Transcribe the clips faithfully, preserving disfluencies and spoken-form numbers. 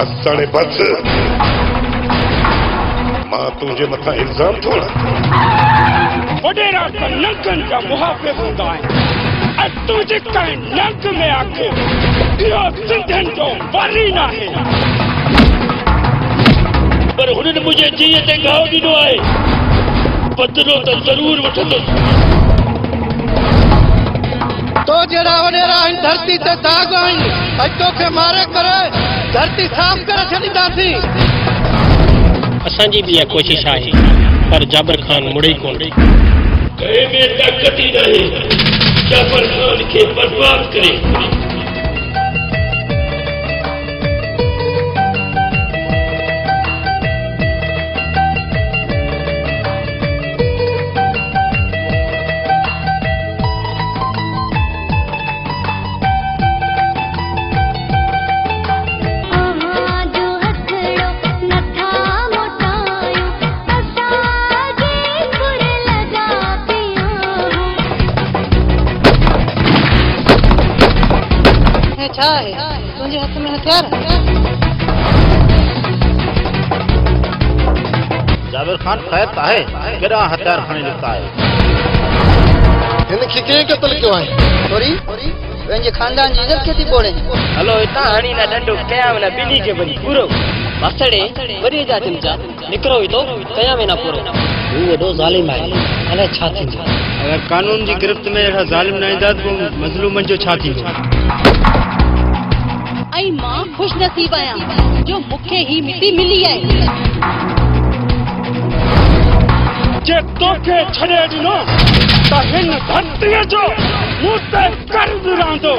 बस साढ़े बस मां तुझे मथा इल्जाम थोड़ा वडेरा का लंकन का मुहाफिज होता है और तुझे कहीं लंक में आके यो सिंधन जो वाली ना है पर हुनन मुझे चाहिए ते गांव दिनो आए बदलो तो जरूर वठंदो तो जड़ा वडेरा इन धरती से दाग आइन अज तो के मारे करे धरती साफ कर छदीदासी असन जी भी कोशिश आई पर जाबर खान मुड़ी कोन कहे में ताकत ही नहीं जाबर खान के बर्बाद करे तुझे हाथ में हथियार जाबिर खान खैर है केड़ा हथियार खणी लगता है इनके के कत्ल क्यों है सॉरी पंहिंजे खानदान जी इज्जत केती बोड़े हलो इता हणी ना डंडो कया ना बिनी के बनी पूरो बसड़े वरी जा तिमचा निकरो तो कया में ना पूरो वो वडो जालिम है अने छा थी अगर कानून जी गिरफ्त में एड़ा जालिम ना इंदा तो मजलूमन जो छा थी आई मां खुश नसीब आया जो मुखे ही मिट्टी मिली है जे तोखे छड़े दिनो ता हिन धरती जो मुते कर दुरांदो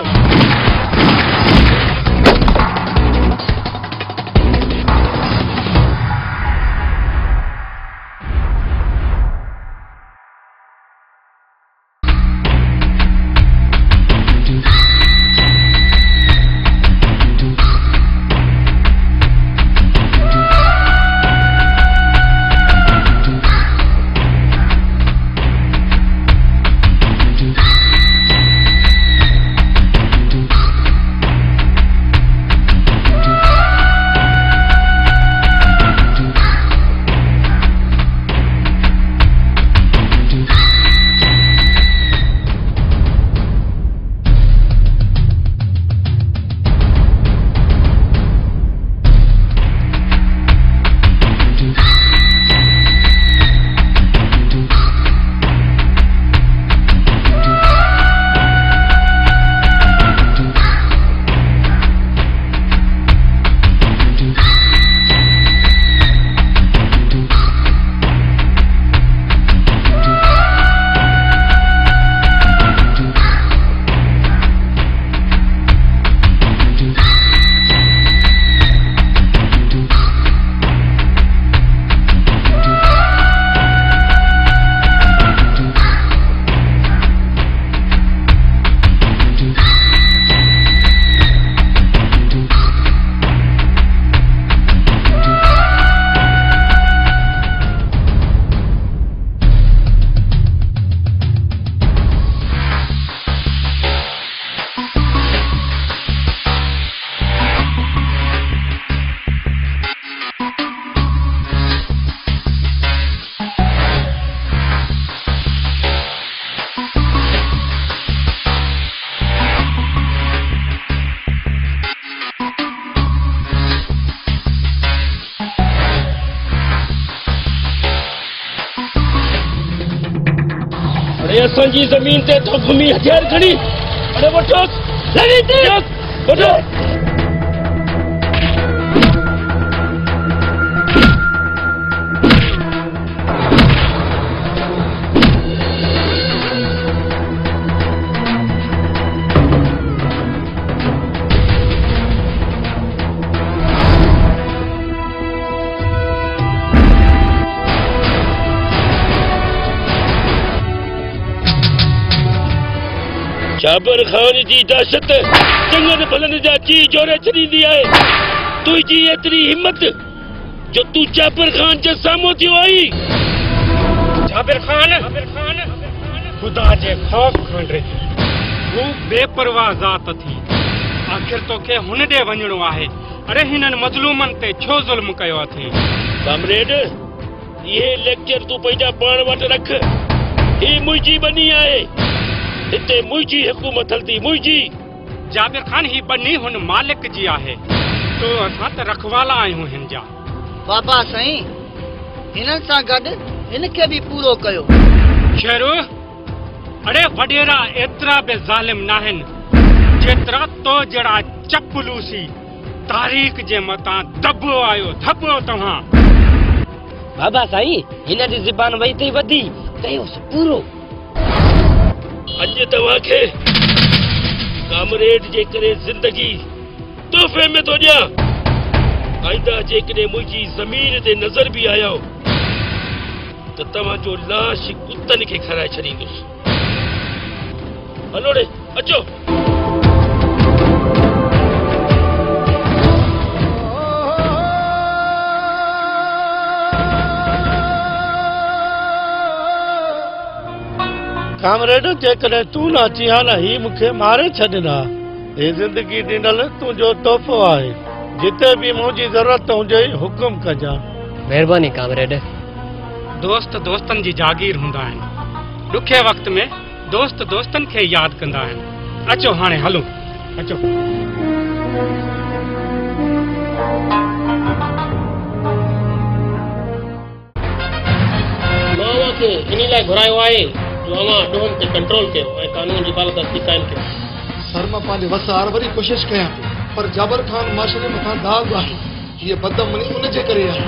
जी जमीन ते तो घुमी हथियार खड़ी अरे बटो बटो जाबर खान की दहशत चंगन भलन जा जी जोड़े छीदी है तुझी एतरी हिम्मत जो तू जाबर खान के सामो थी आई जाबर खान खुदा के खौफ खंड रे वो बेपरवाह जात थी आखिर तो के हुन दे वणो है अरे हिनन मजलूमन ते छो जुल्म कयो थी। कमरेड ये लेक्चर तू पैदा पण वट रख, ई मुजी बनी आए, इते मुजी हुकूमत हलती मुजी। जाबिर खान ही बनी हुन मालिक जी आहे, तो असा त रखवाला आयो हिन जा। बाबा सही हिनन सा गड इनके भी पूरो कयो। शेरू अरे वडेरा एतरा बे जालिम नाहन जेतरा तो जड़ा चपलूसी तारीख जे मता दबो आयो दबो तहां। बाबा साई हिन जी जुबान वही थी वदी कयो पूरो। अज तवा के कामरेड जे करे जिंदगी तोहफे में तो दिया। आइदा जे कने मुजी जमीन ते नजर भी आयो तो तवा जो लाश कुत्तन के खराय छरींदुस। हलोड़े अचो। कामरेड जेकॾहिं तूं न अची हा न ही मूंखे मारे छॾींदा। हे ज़िंदगी ॾिनल तुंहिंजो तोहफ़ो आहे, जिते बि मुंहिंजी ज़रूरत हुजे हुकुम कजां। महिरबानी कामरेड। दोस्त दोस्तनि जी जागीर हूंदा आहिनि, ॾुखे वक़्त में दोस्त दोस्तनि खे यादि कंदा आहिनि। अचो हाणे हलूं, अचो। इन लाइ घुरायो आहे कंट्रोल कानून की सर मां पंहिंजे वस हार वरी कोशिश कयां थो, पर जाबर खान माशरे मथां दाग़ आहे। ये बदमनी उन जे करे आहे,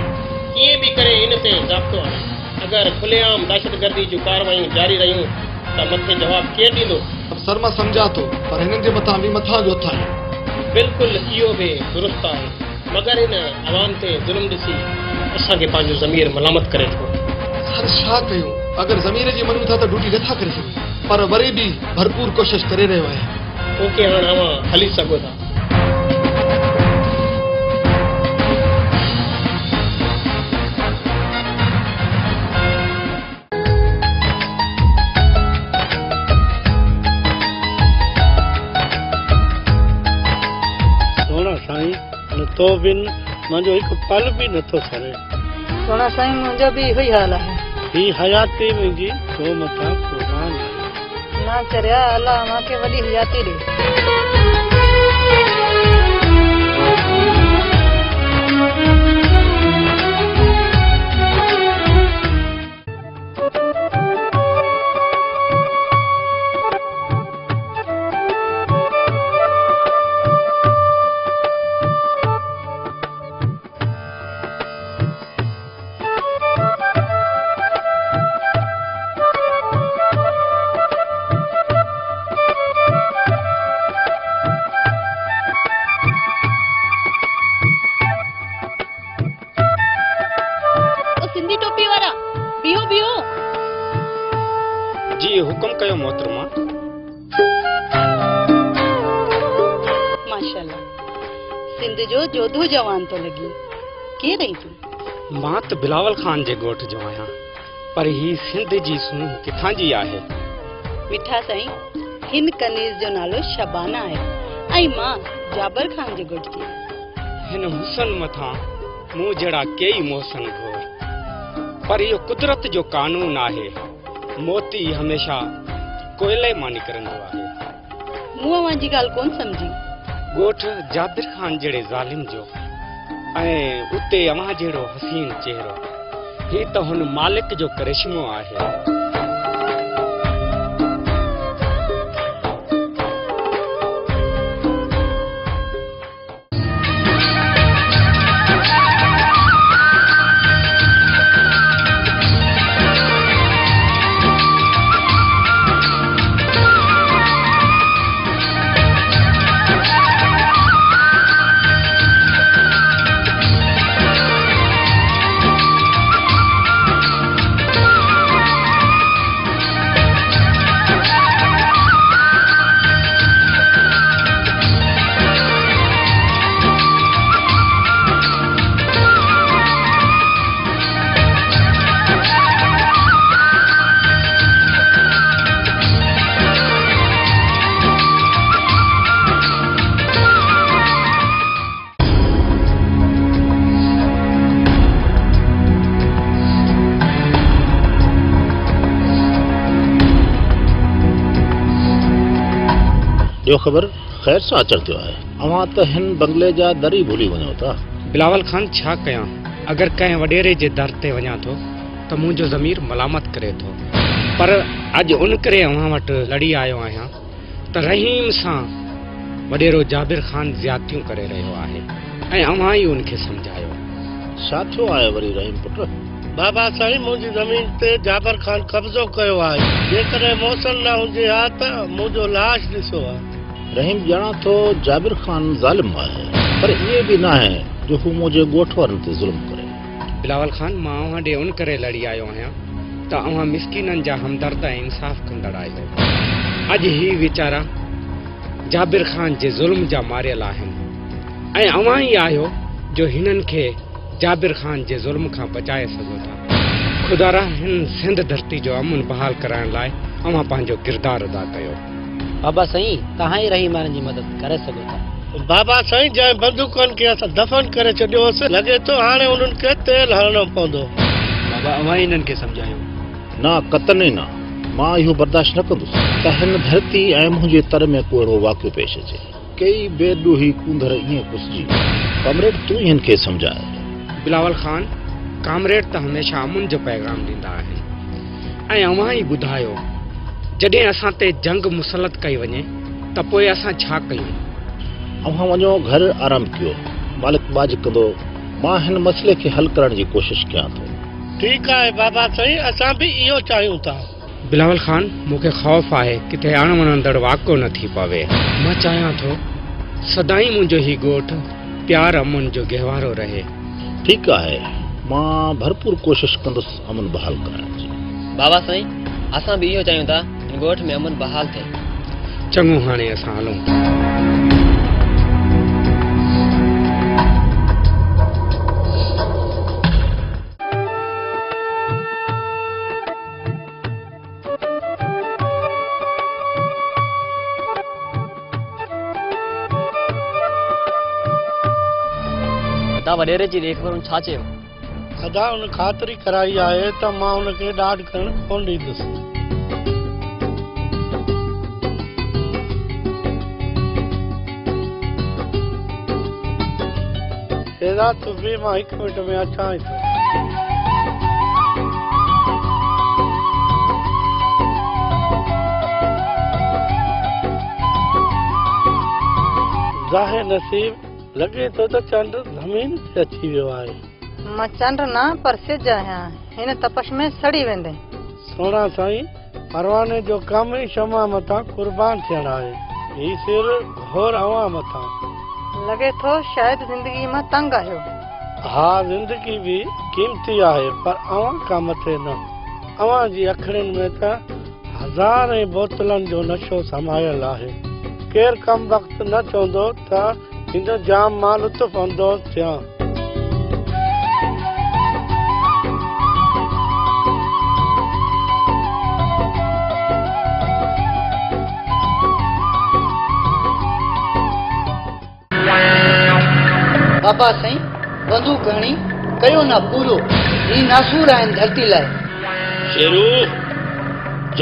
कीअं बि करे इन ते ज़ाब्तो आहे। अगर खुलेआम दहशतगर्दी जो कार्रवाई जारी रहियूं तो मथे जवाब केरु ॾींदो? सर मां समझा तो, पर हिननि जे मथां बि मथां जो था। बिल्कुल इहो बि दुरुस्त आहे, मगर इन अवाम से जुल्म ॾिसी असांखे पंहिंजो ज़मीर मलामत करे थो। सर छा कयूं? अगर जमीर जी मनु था तो ड्यूटी नथा करे सघूं, पर वरी भी भरपूर कोशिश करे रहियो आहियां। ओके हाणे अवां हली सघो था। सोना साईं न तो बिन मुंहिंजो हिकु पल बि नथो सरे। सोना साईं मुंहिंजो बि इहो ई हाल आहे। ही हयाती मुझी तो मथा कुर्बान ना करया अल्लाह माके वडी हयाती दे। जोधू जवान तो लगी के रही तू? मां तो बिलावल खान जे गोठ जो आया, पर ही सिंध जी सुन किथा जी आहे? मिठा साईं हिन कनीज जो नालो शबाना है, आई मां जाबर खान जे गोठ की। हिन हुसन मथा मु जड़ा कई मोहसन घोर, पर यो कुदरत जो कानून आहे, मोती हमेशा कोयले मां निकरंदो आहे। मु वाजी गाल कोन समझी। गोठ जाबिर खान जड़े जालिम जो उते अमा जड़ो हसीन चेहरो, ये तो हुन मालिक जो करिश्मो आहे। यो खबर खैर सा चलते आए अवा त हिन बंगले जा दरी भूली वनो था। बिलावल खान छा कया अगर कहीं वडेरे जे दर ते वना तो तो मुझो जमीर मलामत करे तो पर आज उन करे वहां वट लड़ी आयो आया त रहीम सा वडेरो जाबिर खान ज्यादतियों करे रहो आहे ए अवा ही उनके समझायो साथो आयो वरी रहीम पुत्र बाबा साई मुझी जमीन पे जाबर खान कब्जो कयो आए जेकर मौसल ना हुजे आ त मुजो लाश दिसो आ। रहीम जाना तो जाबिर खान जालिम है पर ये भी ना है जो हु मुझे गोठवर ते जुल्म करे। बिलावल खान मां वहां दे उन करे लड़ी आयो है त अवा मिस्किनन जा हमदर्द ए इंसाफ कंदड़ आयो आज ही बेचारा जाबिर खान जे जुल्म जा मारे लाहन ए अवा ही आयो जो हिनन के जाबिर खान जे जुल्म का बचाए सको था। खुदा रा हिन सिंध धरती जो अमन बहाल कराने लाए अमा पांजो किरदार अदा कयो। बाबा सही कहां ही रही मारन जी मदद करे सको था। बाबा सही जाय बंदूकन के अस दफन करे छडियो से लगे तो हाने उनन के तेल हरणो पौंदो। बाबा अमा इनन के समझायो ना कतन ना मां यो बर्दाश्त न कदुस तहन धरती ए मुजे तर में कोड़ो वाक्य पेश छे कई बेदुही कुंधर ये कुसजी कमरेड तू इन के समझाए। बिलावल खान कामरेड त हमेशा अमुन जो पैगाम दींदा है ए अवा ही बुधायो जडे असा ते जंग मुसलत कई वने त पोए असा छा कयो अवा वनो घर आराम कियो मालिक बाज कदो मां हन मसले के हल करने की कोशिश किया तो ठीक है बाबा सही असा भी इयो चाहूं था। बिलावल खान मुके खौफ है किथे आण वणंदड़ वाको न थी पावे मैं चाहया तो सदाई मुजो ही गोठ प्यार अमुन जो गहवारो रहे। ठीक है मां भरपूर कोशिश कंदस अमन बहाल कराने। बाबा साईं असा भी यो चाहियो था इन गोठ में अमन बहाल थे। चंगो हाने असा हलूं। वडेरे जी देख पर छाचे सदा उन खातरी कराई आए त मां उन के डाड कण कोन दी दस। तेरा तो भी मां एक मिनट में अच्छा है। जाहे नसीब लगे तो तो चंद्र जमीन से अच्छी व्यवहार म चंद्र ना पर से जाया इन तपस में सड़ी वेंदे सोना साईं परवाने जो काम ही क्षमा मता कुर्बान चढ़ाए ही सिर घोर आवा मता लगे तो शायद जिंदगी में तंग आयो। हाँ जिंदगी भी कीमती है पर आवा काम थे न आवा जी अखड़न में त हजार बोतलन जो नशो समायल है केर कम वक्त न चोंदो था इन जाम मां लुत्फ अंदोज थिया। बाबा साईं बंदूक घणी कयो ना पूरो ही नासूर आइन धरती लाए। शेरू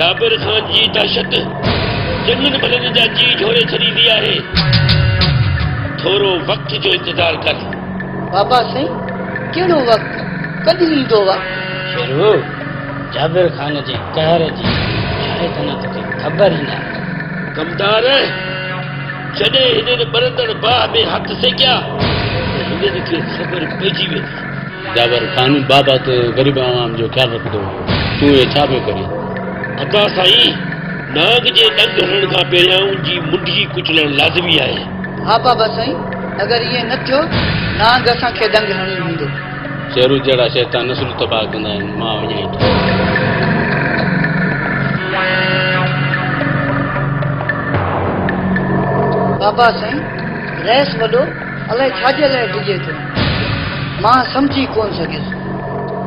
जाबिर खान जी दहशत जन्नत बदन जा जी झोड़े छड़ी दिया है थोरो वक्त जो इंतजार कर। बाबा सही केड़ो वक्त कदी इंदो वक्त शेरू जाबिर खान जी कहर जी शायद ना तुके खबर ही ना कमदार जडे हिने बरंदड़ बाह में हाथ से क्या हिने के खबर पेजी वे जाबिर खान बाबा तो गरीब आवाम जो ख्याल रख दो तू ये छाबे करे अदा सही नाग जे डंग हरण का पहला उन जी मुंडी कुचलन लाजमी आए। हाँ बाबा साईं अगर ये न थियो ना गसा के दंग हणी हुंदो शेरू जड़ा शैतान नस्ल तबाह कंदा मां वञाई थो। बाबा साईं रेस वडो अले छाजे ले डिजे थो मां समझी कोन सके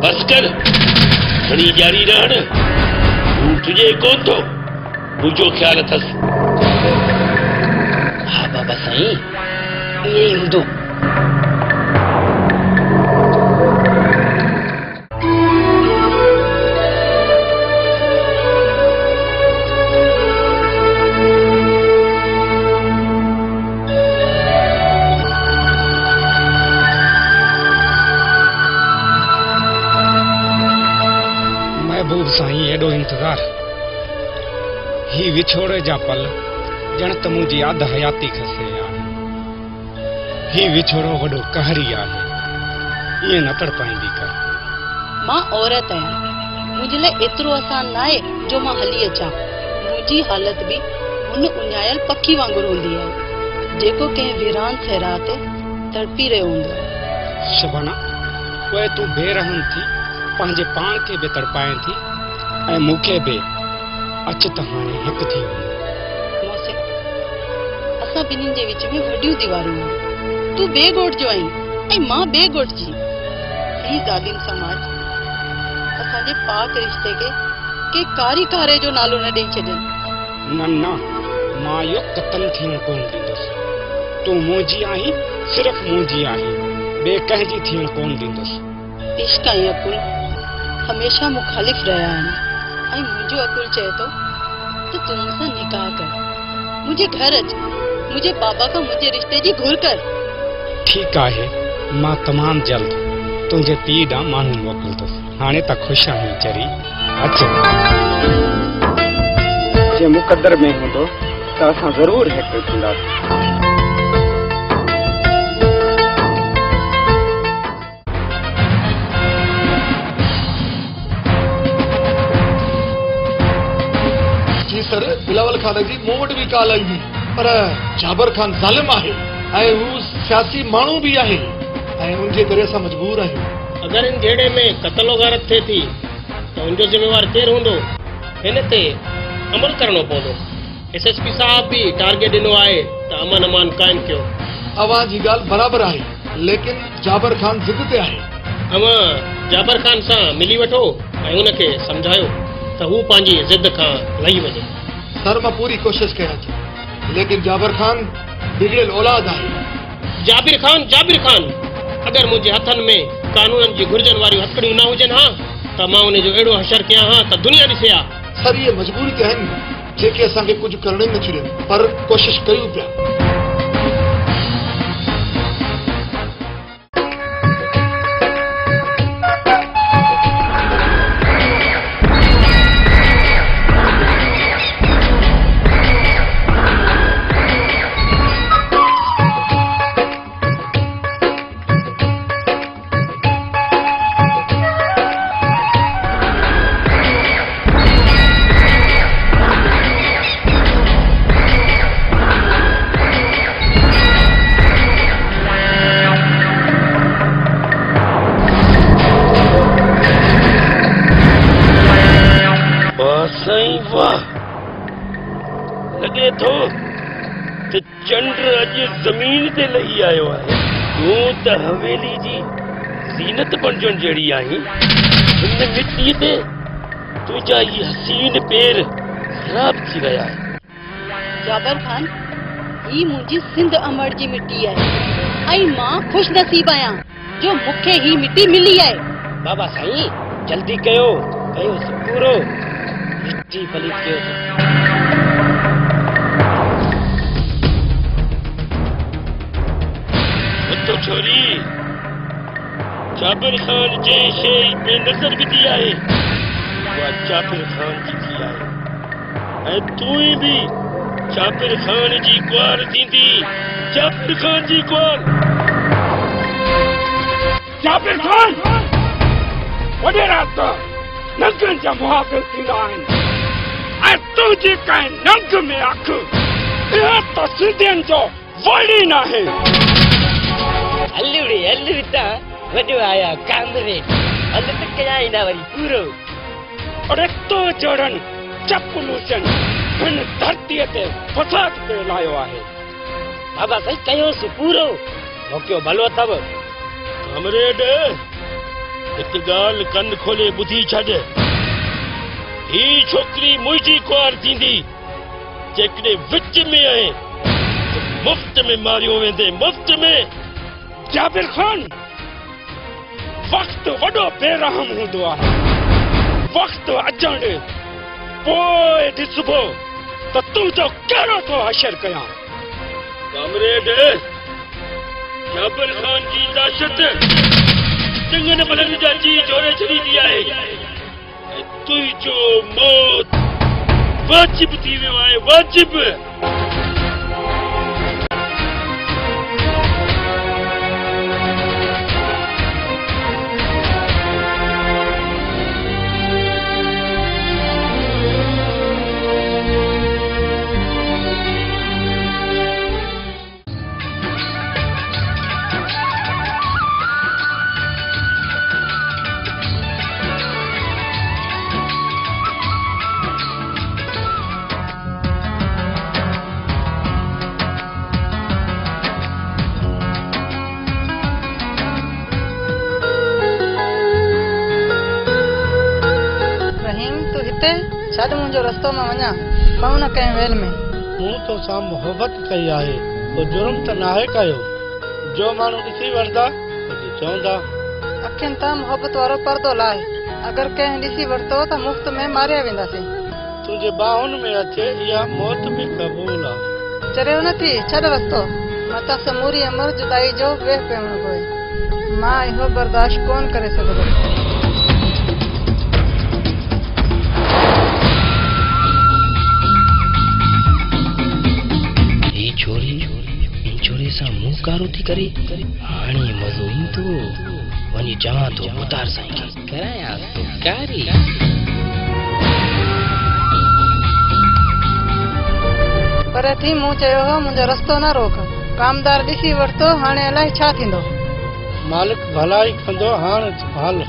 बस कर घणी जारी रहण तू तुझे कोन थो मुझो ख्याल थस। हाँ बाबा साई ये हिंदू ही विछोड़े जा पल जण त मुझी याद हयाती खसे आहे ही विछोड़ो वडो कहरी आहे ये नतर पाईंदी कर मां औरत आया मुझे ले इतरो आसान ना है जो मां हली अचा मुझी हालत भी उन उन्यायल पक्की वांगुर हुंदी है जेको के वीरान सहराते तड़पी रहे होंगे शबाना ओए तू बेरहम थी पांजे पान के बे तड़पाए थी ए मुखे बे अचत हाने हक थी मौसे असा बिनिन जे विच में वडियो दीवारू तू बेगोट जो आई ए मां बेगोट जी ही जालिम समाज असा जे पाक रिश्ते के के कारी कारे जो नालो न दे छदे न न मां यो कतल थीन कोन दिदस तू मोजी आई सिर्फ मोजी आई बे कह जी थीन कोन दिदस इश्क या कुल हमेशा मुखालिफ रहा है आई मुझे अकुल चाहे तो, तो तुमसे निकाह कर मुझे घर अच मुझे बाबा का मुझे रिश्ते जी घुर कर ठीक है मां तमाम जल्द तुझे तीडा मानू मोकल तो हाने त खुश आई चरी अच्छा जे मुकद्दर में हो तो असा जरूर है कदा सर बिलावल खान जी मोट भी काल आई पर जाबर खान जालिम है सियासी मानू भी है उनके करे अस मजबूर आयो अगर इन जेड़े में कत्ल वारत थे थी तो उनको जिम्मेवार केर होंदो इनते अमल करनो पवो एस एस पी साहब भी टारगेट दिनो है तो अमन अमान कायम क्यों आवाज की गाल बराबर है लेकिन जाबर खान जिद ते है अव जाबर खान से मिली वठो और उनके समझायो तो वो पांजी जिद का लही वजे सर मैं पूरी कोशिश करा लेकिन जाबिर खान बिगड़ल औलाद है जाबिर खान जाबिर खान अगर मुझे हथन में कानूनन जी गुर्जन वाली हथकड़ी ना होजन हां तो मैं उन्हें जो एड़ो हशर किया हां तो दुनिया दिसया सर ये मजबूरी तो है जेके असा के कुछ करने न छड़े पर कोशिश करियो पिया जमीन ते लही आयो है वो तो हवेली जी जीनत बनजन जड़ी आई इन मिट्टी ते तुझा ये हसीन पैर खराब थी गया जाबर खान ये मुझी सिंध अमर जी मिट्टी है आई मां खुश नसीब आया जो मुखे ही मिट्टी मिली है बाबा साईं जल्दी कयो कयो सुकुरो मिट्टी भली कयो तो छोरी जाबिर खान जे शेर पे नजर भी दिया है वह जाबिर खान जी दिया है तू ही भी जाबिर खान जी ग्वार थी थी जाबिर खान जी ग्वार जाबिर खान वडे रास्ता नंगन जा मुहाफिज थींदा आहिनि तुझी कंहिं नंग में अख इहो त सिंधियुनि जो वड़ी न आहे अल्लूड़ी अल्लू ता वडो आया कांदरे अल्लू तक क्या इना वरी पूरो और एक तो जोड़न चपलूचन मन धरती ते फसाद पे लायो आहे बाबा सही कयो सु पूरो होक्यो भलो तब हमरे डे एक गाल कंद खोले बुधी छजे ई छोकरी मुजी कोर थींदी जेकने विच में आए मुफ्त में मारियो वेंदे मुफ्त में जाबिर खान वक्त वडो बेरहम होंदो आहे वक्त अचण पोइ ॾिसबो त तूं जो कहिड़ो थो हशर कया कामरेड जाबिर खान जी दाशत सिंगन बलनि जा जी जोड़े छॾी आहे तुंहिंजो मौत वाजिब थी वियो आहे, वाजिब। छड़ मुझे रस्तों में वना मां न कहीं वेल में मु तो सा मोहब्बत कई आए तो जुर्म तो ना है कयो जो मानू किसी वरदा किसी चौंदा अखन ता मोहब्बत वारो पर्दो लाए अगर कहीं दिसी वरतो तो मुफ्त में मारे वेंदा से तुझे बाहुन में अच्छे या मौत भी कबूल आ चरे न थी छड़ रस्तो माता समूरी अमर जुदाई जो वे पे मन कोई मां यो बर्दाश्त कौन करे सकदो। सा मुंह कारो थी करे हाणी मजो इन तो वनी जवा तो उतार सके कराया तो कारी पर थी मु चयो हो मुझे रस्तो ना रोक कामदार दिसी वरतो हाणे अलाई छा थिंदो मालिक भलाई खंदो हाण भाल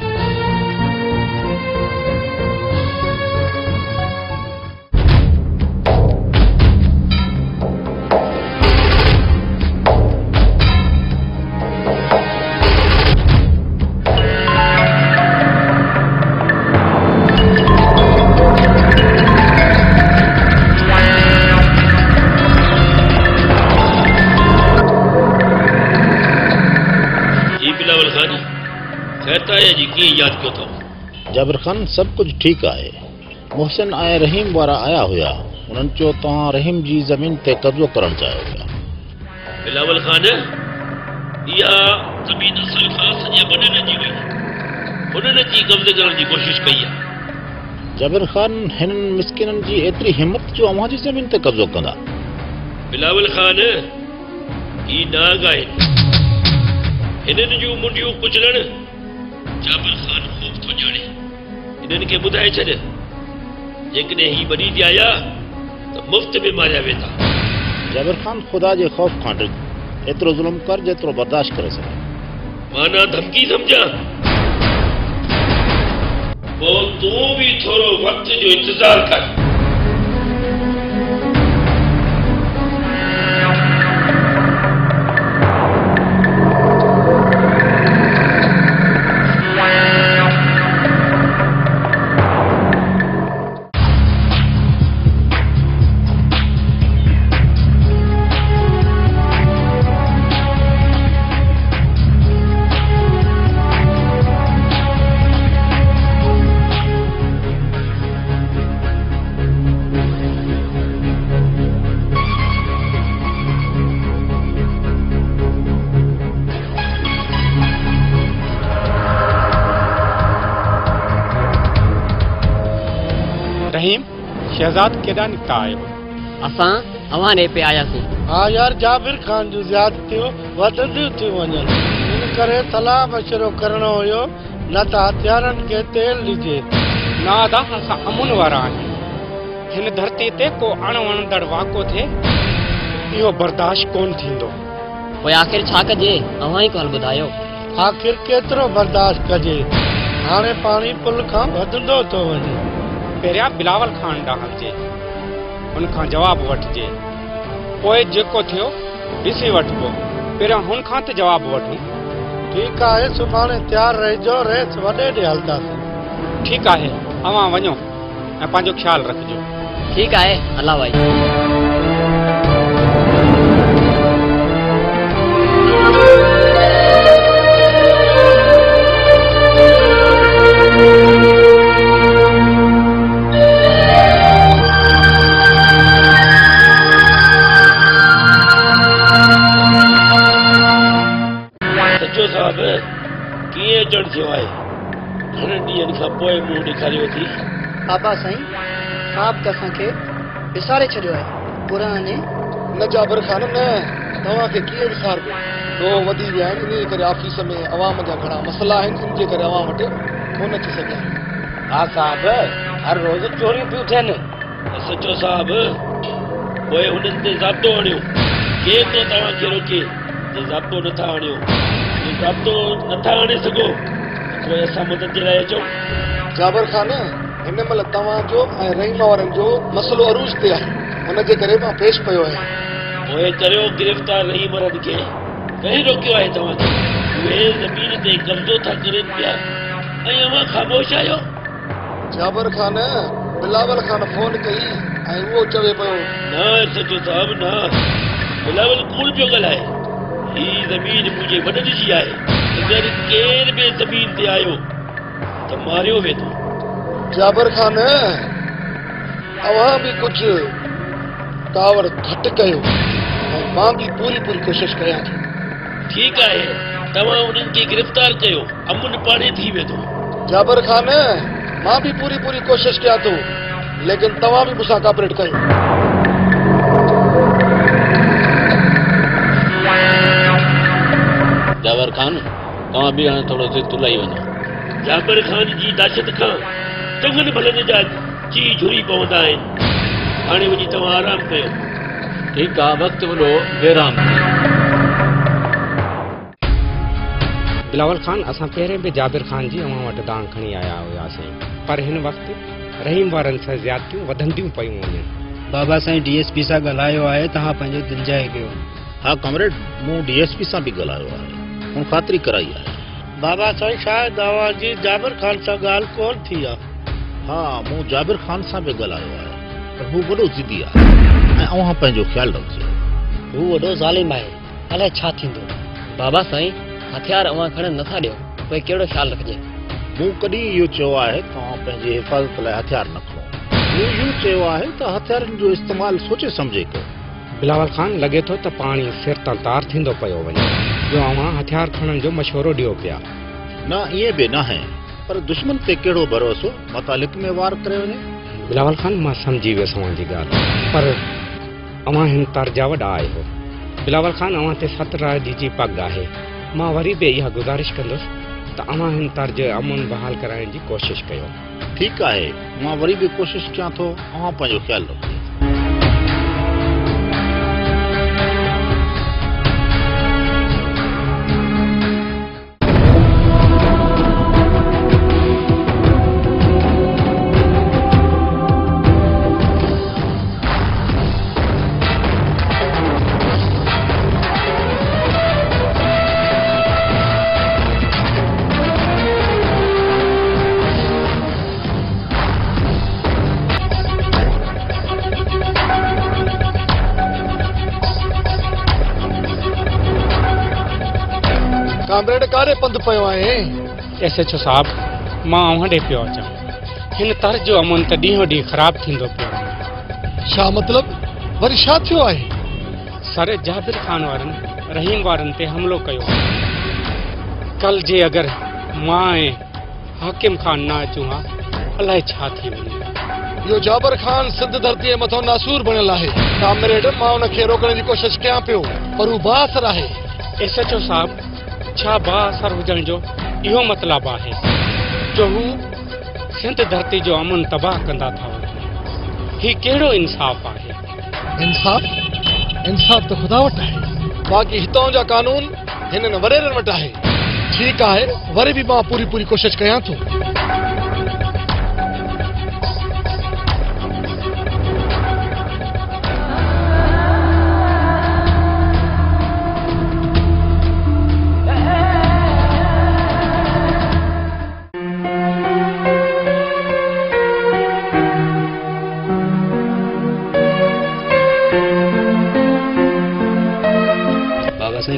याद क्यों था जाबिर खान सब कुछ ठीक है मोहसिन आए रहीम वारा आया हुआ उन्होंने चो तो रहीम जी जमीन ते कब्जो करण चाहिए बिलावल खान या जमीन असल खास ने बनने जी हुई उन्होंने जी कब्जे करण की कोशिश कई है जाबिर खान इन मिस्किनन जी इतनी हिम्मत जो अमा जी जमीन ते कब्जो कंदा बिलावल खान ई दाग है इनन जो मुंडियो कुचलन जाबिर खान खूब तो जाने इन्हन के बुधाए छे जकने ही बनी दिया तो मुफ्त में मारिया वेता जाबिर खान खुदा के खौफ खां एतरो जुल्म कर जेतरो बर्दाश्त करे सके माना धमकी समझा वो तू भी थोड़ो वक्त जो इंतजार कर शहजाद केदान का आयो असा अवाने पे आया सी हां यार जाबिर खान जो ज्यादा थियो वदद थियो वजन इन करे तला मशरो करनो होयो न त हथियारन के तेल लीजे ना दा असा अमन वारा इन धरती ते को अणवणदड़ वाको थे यो बर्दाश्त कोन थिंदो ओए आखिर छा कजे अवाई कोल बुधायो आखिर केतरो बर्दाश्त कजे हाणे पानी पुल का वददो तो वने पेरिया बिलावल खान डाहजे उनका जवाब वटजे ओए जेको थियो दिसी वटबो पेरा हुन खां ते जवाब वठो ठीक है सुभाणे तैयार रहजो रेस वडे दे हलता ठीक है अवा वणो ए पांजो ख्याल रखजो ठीक है अल्लाह भाई आबा साईं आप कसा के इशारे छो है पुराने न जाबर खान ने तवा के किए विसार दो वधी गया इन करे ऑफिस में आवाम जा घड़ा मसला है इन के करे आवाम वटे कोन थी सके। हां साहब हर रोज चोरी पियो थन सचो साहब कोई उन ते जाब्तो आणियो के तो तवा के रोके जे जाब्तो न था आणियो जे जाब्तो न था आणे सको कोई असा मदद जे लाए जो जाबर खान इन मल तवा जो ए रहीमा वारन जो मसलो अरूज ते है उन के करे मा पेश पयो है ओए करयो गिरफ्तार नहीं मरद के कहीं रोक्यो है तवा वे जमीन ते कब्जो था करे पिया ए अवा खामोश आयो जाबर खान बिलावल खान फोन कई ए वो चवे पयो ना सचो साहब ना बिलावल कूल पियो गलाए ई जमीन मुझे वडन जी आए इधर केर बे जमीन ते आयो तो मारियो वे तो जाबर खान अवा भी कुछ कावड़ घट कयो मां भी पूरी पूरी कोशिश कया ठीक है तवा उनन के गिरफ्तार कयो अमन पाड़े थी वे तो जाबर खान मां भी पूरी पूरी कोशिश कया तो लेकिन तवा भी मुसा कोऑपरेट कयो। जाबर खान तवा भी हां थोड़ो से तुलाई वनो जाबर खान जी दहशत खां चंगन भलन जा जी झुरी पवंदा है हाने वजी तवा आराम कयो ठीक आ वक्त वलो बेराम बिलावल खान असा पेरे भी जाबिर खान जी अवा वट दांग खणी आया हुआसे पर इन वक्त रहीम वारन से ज्यादतियों वधंदियों पयूं हुई बाबा साईं डीएसपी सा गलायो आए तहा पंजे दिल जाए गयो। हां कॉमरेड मु डीएसपी सा भी गलायो आए उन खातरी कराई आए बाबा साईं शायद दावा जी जाबिर खान सा गाल कोन थिया। हाँ मु जाबिर खान से भी गलायो है वो बड़ो जिद्दी है अवहां पंजो ख्याल रखजो वो बड़ो जालिम है अले छा थिंदो बाबा साईं हथियार अवहां खण न था दियो पे केड़ो ख्याल रखजे मु कदी यो चो है तो पंजे हिफाजत ले हथियार न खो यो यो चो है तो हथियार जो इस्तेमाल सोचे समझे को। बिलावल खान लगे तो त पानी सिर तार थिंदो पयो वने जो अवहां हथियार खणन जो मशवरो दियो पिया ना ये बे ना है पर दुश्मन ते केड़ो भरोसो मतालिक में वार करे ने। बिलावल खान मां समझी वे सवा जी गाल पर अवा हिन तरजा वडा आए हो बिलावल खान अवा ते सतरा दीजी पग आहे मां वरी बे यह गुजारिश कंदस त अवा हिन तरजे अमन बहाल कराने जी कोशिश कयो। ठीक आहे मां वरी बे कोशिश क्या थो अवा पंजो ख्याल रखो। कॉमरेड कारे पंध पयो आहे एसएचओ साहब मां हडे पियो अचा इन तर जो अमन त डीहो डी खराब थिंदो पियो। छा मतलब वरी छा थियो आहे? सारे जाबिर खान वारन रहीम वारन ते हमलो कयो कल जे अगर मां ए हाकिम खान ना अचूं हा अलाए छा थी वञे। यो जाबिर खान सिंध धरती जे मथो नासूर बणल आहे कॉमरेड मां उन खे रोकण जी कोशिश कयां पियो पर हू बासर आहे। एसएचओ साहब छा बा असर हुजन जो यो मतलब आहे जो हूँ सिंध धरती जो अमन तबाह कंदा था ही केड़ो इंसाफ आहे। इंसाफ इंसाफ तो खुदा वट आहे बाकी हितों जा कानून हिनन वरेरन वट आहे। ठीक आहे वरी भी मां पूरी पूरी कोशिश कयां थो।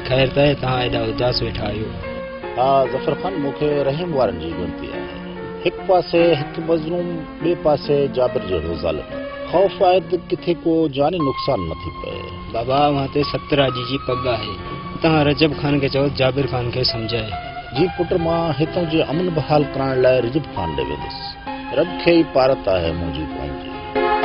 खैर ते तहां एडा उदास वेठा आयो। हाँ जफर खान मुखे रहीम वारन जी विनती है एक पासे एक मजलूम बे पासे जाबिर जो रोजाल खौफ आए किथे को जानी नुकसान न थी पे बाबा वहां ते सतरा जी जी पग है तहां रजब खान के चो जाबिर खान के समझाए जी पुट मां हितों जे अमन बहाल कराने लाए रजब खान दे वेदस रब के ही पारत है मुजी पहुंच।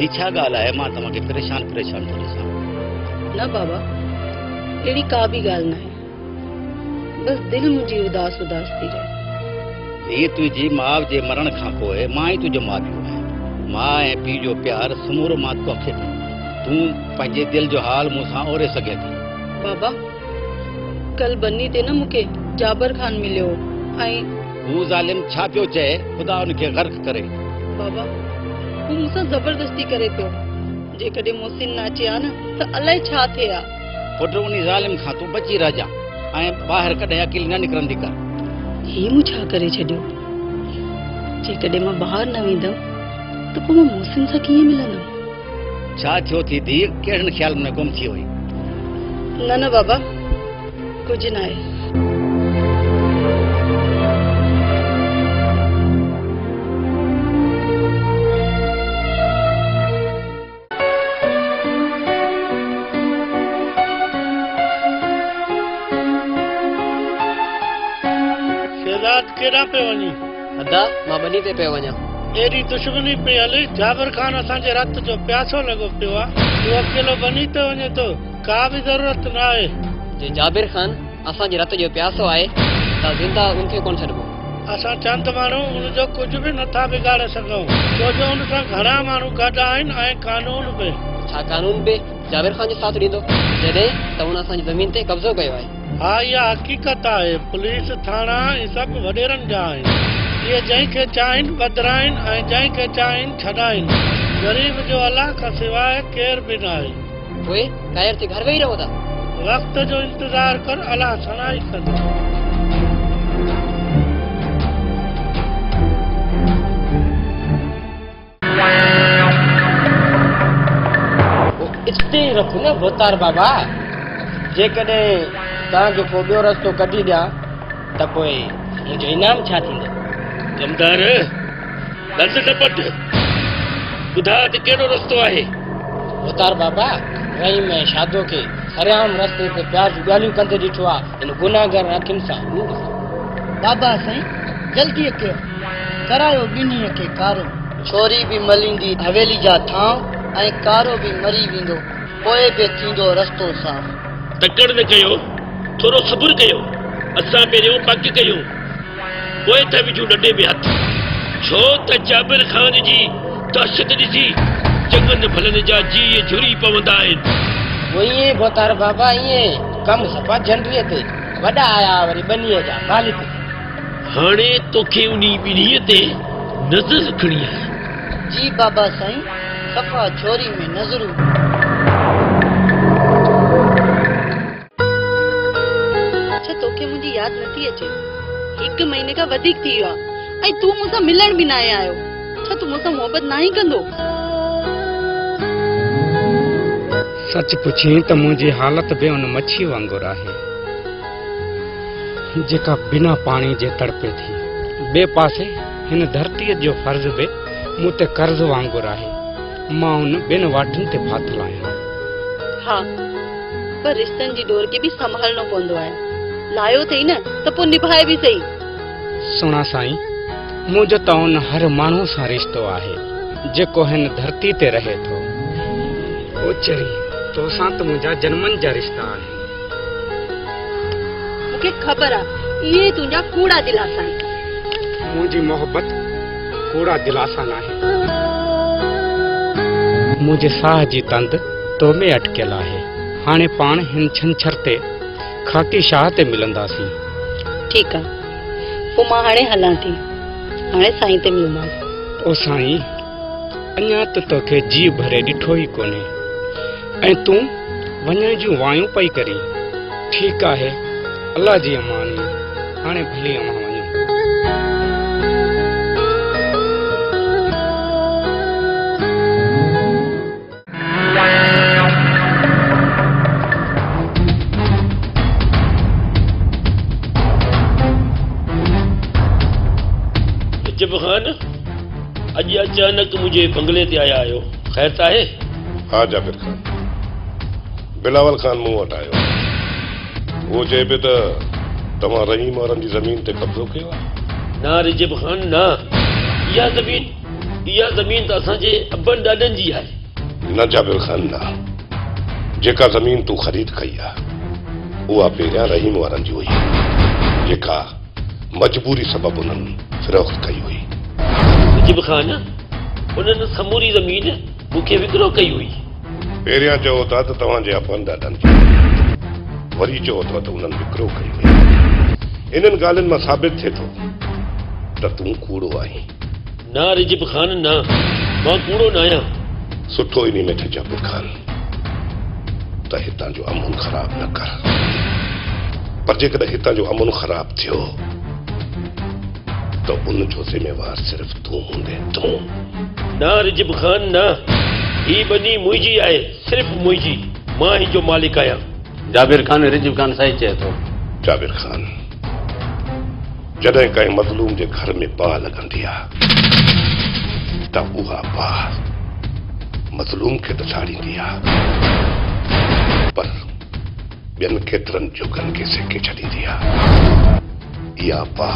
ही छा गाल है मां तमाके परेशान परेशान परेशान ना बाबा एड़ी का भी गाल ना है बस दिल मुझे उदास उदास थी रहे ये तुझी माँ जे मरण खां पोए मां ही तुझो मां पियो है मां ए पी जो प्यार समूरो मां तो अखे तू पंजे दिल जो हाल मुसा ओरे सके थी बाबा कल बन्नी ते ना मुके जाबर खान मिलियो आई वो जालिम छा पियो चए खुदा उनके गर्क करे बाबा तू मुसा जबरदस्ती करे पियो जे कदे मोहसिन नाचिया ना त अलई छा थिया पुट उनी जालिम खां तू बची रह जा आई बाहर कदे अकेली ना निकरंदी कर ये मुझा करे छो जे कदे मां बाहर न वेंदम तो पो मोहसिन से किए मिलंदम छा थियो थी दी केड़न ख्याल में गुम थी हुई न न बाबा कुछ ना है केड़ा पे वनी अदा मां बनी ते पे वना एरी दुश्मनी पे हले जाबर खान असा जे रात जो प्यासो लगो पियो आ तू अकेलो बनी ते वने तो का भी जरूरत ना है जे जाबिर खान असा जे रात जो प्यासो आए ता जिंदा उनके कोन छडबो असा चांद मारो उन जो कुछ भी न था बिगाड़े सको तो जो उन सा घरा मारू गाडा आइन आए कानून पे छा कानून पे जाबिर खान जो साथ दीदो जदे तो उन असा जमीन ते कब्जो कयो आए हाँ यह हकीकत है पुलिस थाना ये सब वडेरन जाए ये जै के चाइन बदराइन और जै के चाइन छडाइन गरीब जो अल्लाह का सिवाय केर भी ना है ओए कायर ते घर में ही रहो दा वक्त जो इंतजार कर अल्लाह सनाई कर इतने रखो ना बोतार बाबा जे कने ताके को बियो रस्तो कटी दिया त कोई मुझे इनाम छा थिंदे कमदार दस टपट बुधा ते केड़ो रस्तो आहे उतार बाबा रही में शादो के हराम रस्ते पे प्यार जी गालियों कंदे दिठवा इन गुनाहगार राखिम सा बाबा सही जल्दी के करायो बिनी के कारो छोरी भी मलिंदी हवेली जा थाव आई कारो भी मरी विंदो कोई पे थिंदो रस्तो सा तकड़ ने कयो थोड़ो सब्र कयो असा पेरियो पाकी कयो ओए त बिजू डडे में हाथ छो त जाबिर खान जी दहशत दिसी जगन भलन जा जी ये झुरी पवंदा आइन ओए बोतार बाबा ये कम सपा जनरी ते वडा आया वरी बनिए जा मालिक हाणे तोखे उनी बिनी ते नजर रखनी है जी बाबा साईं सफा छोरी में नजरू याद नथी अचे एक महीने का वधिक थी आ आई तू मुसा मिलन भी ना आयो अच्छा तू मुसा मोहब्बत नहीं कंदो सच पूछे त मुजी हालत बे उन मच्छी वांगुर आहे जेका बिना पानी जे तड़पे थी बे पासे इन धरती जो फर्ज बे मुते कर्ज वांगुर आहे मां उन बिन वाटन ते फाथल आया हां पर रिश्तन जी डोर के भी संभालनो पवंदो आहे लायो थई न त पो निभाए भी सही सुना साईं मुझे तो उन हर मानू सा रिश्तो आहे जेको हन धरती ते रहे तो ओ चरी तो सा त मुजा जन्मन जा रिश्ता आहे मुके खबर आ ये तुजा कूड़ा दिलासा है मुजी मोहब्बत कूड़ा दिलासा ना है मुझे साह जी तंद तो में अटकेला है हाने पान हिन छनछरते खाकी शाह ते मिलंदासी ठीक है पो मां हाणे हलां थी हाणे साईं ते मिलंदास ओ साईं अन्या तो तोखे जी भरे डिठो ही कोने ए तू वने जो वायु पई करी ठीक है अल्लाह जी अमानी हाणे भले अमा वने अज अचानक मुझे बंगले ते आया आयो खैर ता है हां जाबिर खान बिलावल खान मु हटायो वो जे पे त तमा रहीम औरन जी जमीन ते कब्जो कयो ना रिजब खान ना या जमीन यह जमीन तो असांजे अबन दादन जी है। न जाबिर खान ना, जेका जमीन तू खरीद कई है वह पेरिया रहीम वारन जी हुई, जेका मजबूरी सबब उन फिरोख्त कई हुई। मुजिब खान उन समूरी जमीन मुख्य विक्रो कई हुई। पेरिया जो था तो तवाजे अपन दादन जी, वरी जो था तो उन विक्रो कई हुई। इन गालन में साबित थे तो तो तू कूड़ो आई। ना रिजिब खान ना, मां कूड़ो ना आया। सुठो इन में थे जाबिर खान, तो हितां जो अमन खराब न कर, पर जेकद हितां जो अमन खराब थियो तो उन जो जिम्मेवार सिर्फ तू होंदे। तू ना रिजिब खान ना, ही बनी मुझी आए, सिर्फ मुझी, मां ही जो मालिक आया। जाबिर खान रिजिब खान सही चहे तो। जाबिर खान जदे कहीं मजलूम के घर में पा लगंदी आ तब उहा पा मजलूम के दसाड़ींदी आ, पर बिन केतरन जुगन के सिक्के छड़ी दिया। या पा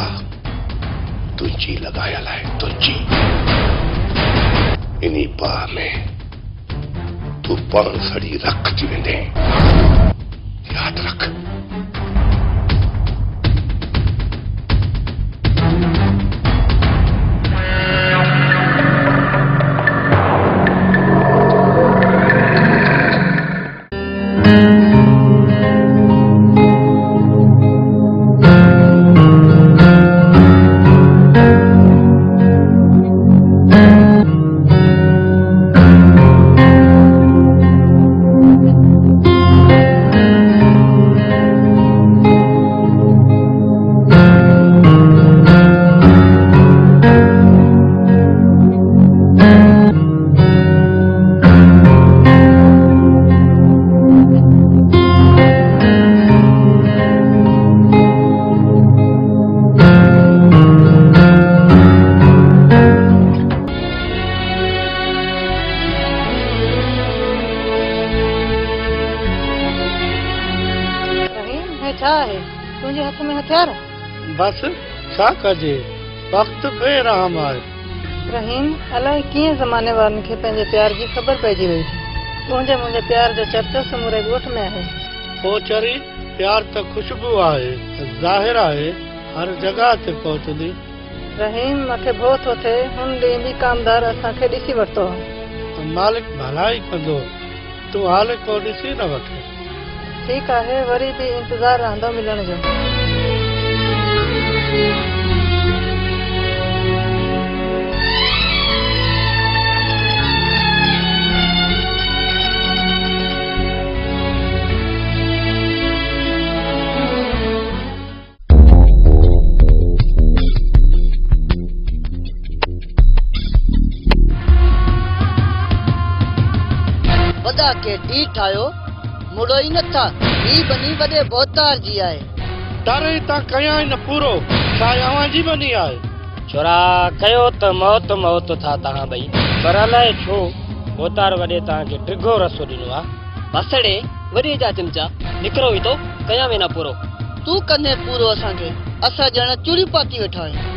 तुझी लगाया लाए तुझी, इन्हीं पा में तू पान सड़ी रख जी वेंदे, याद रख। बस छा कजे, वक्त फेर आम आए। रहीम अलाए किए जमाने वारन के पंजे प्यार की खबर पजी हुई। तुझे मुझे प्यार जो चर्चा समूरे गोठ में है। पोचरी प्यार तो खुशबू आए, जाहिर आए, हर जगह से पहुंचदी। रहीम मके बहुत होते हुन दे भी कामदार असा के दिसी वरतो। तो मालिक भलाई कंदो, तू हाल को दिसी न वठे। ठीक है, वरी भी इंतजार रहंदो मिलन जो। वदा के डी ठायो मुड़ो ही न था, ही बनी वडे बोतार जी आए। तारे ता कया न पूरो सायावा जी बनी आए। छोरा कयो त मौत मौत था ता भाई, पर अलाए छो बोतार वडे ता के डिगो रसो दिनवा। बसड़े वडे जा चमचा निकरो ही तो कया में न पूरो, तू कने पूरो असा के असा जण चुड़ी पाती बैठा है।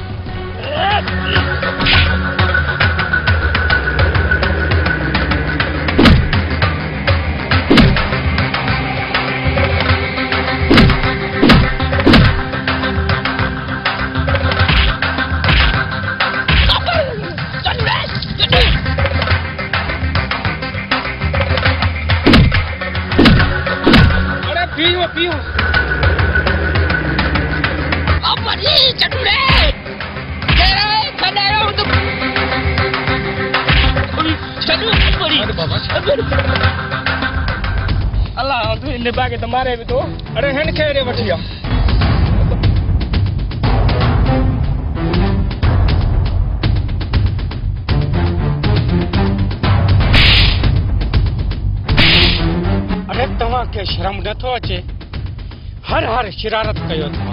निभा के तुम्हारे भी तो अरे हन खेरे बठिया अरे तवा के शर्म न तो अचे। हर हर शरारत कयो था,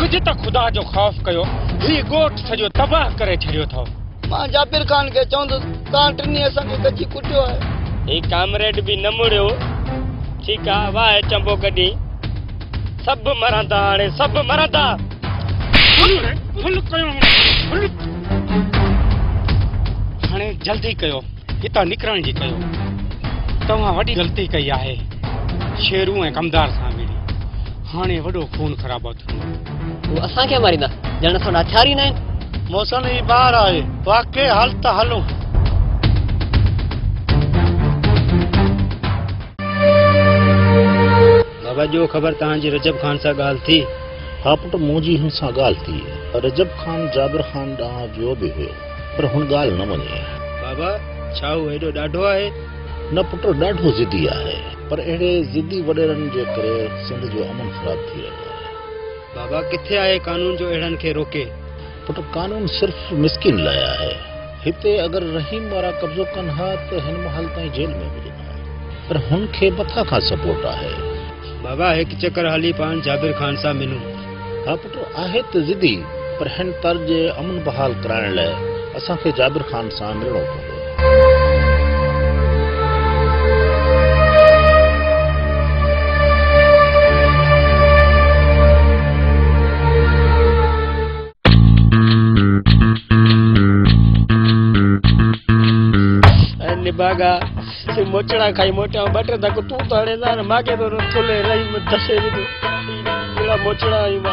कुछ तो खुदा जो खौफ कयो, ही गोठ सजो तबाह करे छड़ियो था। मां जाबिर खान के चोंद तांटनी असा के कच्ची कुटियो है। ए कामरेड भी न मुड़ियो। ठीक है, वाह चंबो कदी सब मरंदा, हाणे सब मरंदा। फुल फुल कयो फुल। हाणे जल्दी कयो, इतां निकिरण जी कयो। तव्हां वॾी ग़लती कई आहे शेरू ऐं कमदार सां मिली। हाणे वॾो खून ख़राबो थियो। उहो असां खे मारींदा ॼण सो नाछारी न आहिनि। मौसम जी ॿार आहे, वाक़ई हाल त हलो। बाबा जो ख़बर तव्हांजी रजब खान सां ॻाल्हि थी? हा पुट, मुंहिंजी हुन सां ॻाल्हि थी। रजब खान जाबिर खान ॾांहुं वियो बि हुयो, पर हुन ॻाल्हि न मञे। बाबा छा उहो हेॾो ॾाढो आहे? न पुट, ॾाढो ज़िदी आहे, पर अहिड़े ज़िदी वॾेरनि जे करे सिंध जो अमन ख़राब थी रहियो आहे। बाबा किथे आहे कानून जो अहिड़नि खे रोके? पुट, कानून सिर्फ़ मिसकिन लाइ आहे। हिते अगरि रहीम वारा कब्ज़ो कनि हा त हिन महल ताईं जेल में विझनि हा, पर हुन खे मथां खां सपोर्ट आहे। बाबा हिकु चकर हली पाण जाबिर खान सां मिलूं। हा पुट, आहे त ज़िदी, पर हिन तर्ज जे अमन बहाल कराइण लाइ असांखे जाबिर खान सां मिलणो पवंदो। बागा से मोचड़ा खाई मोटा बटर तक तू तो अड़े ना मागे तो थोले रही में दसे भी मेरा मोचड़ा आई बा।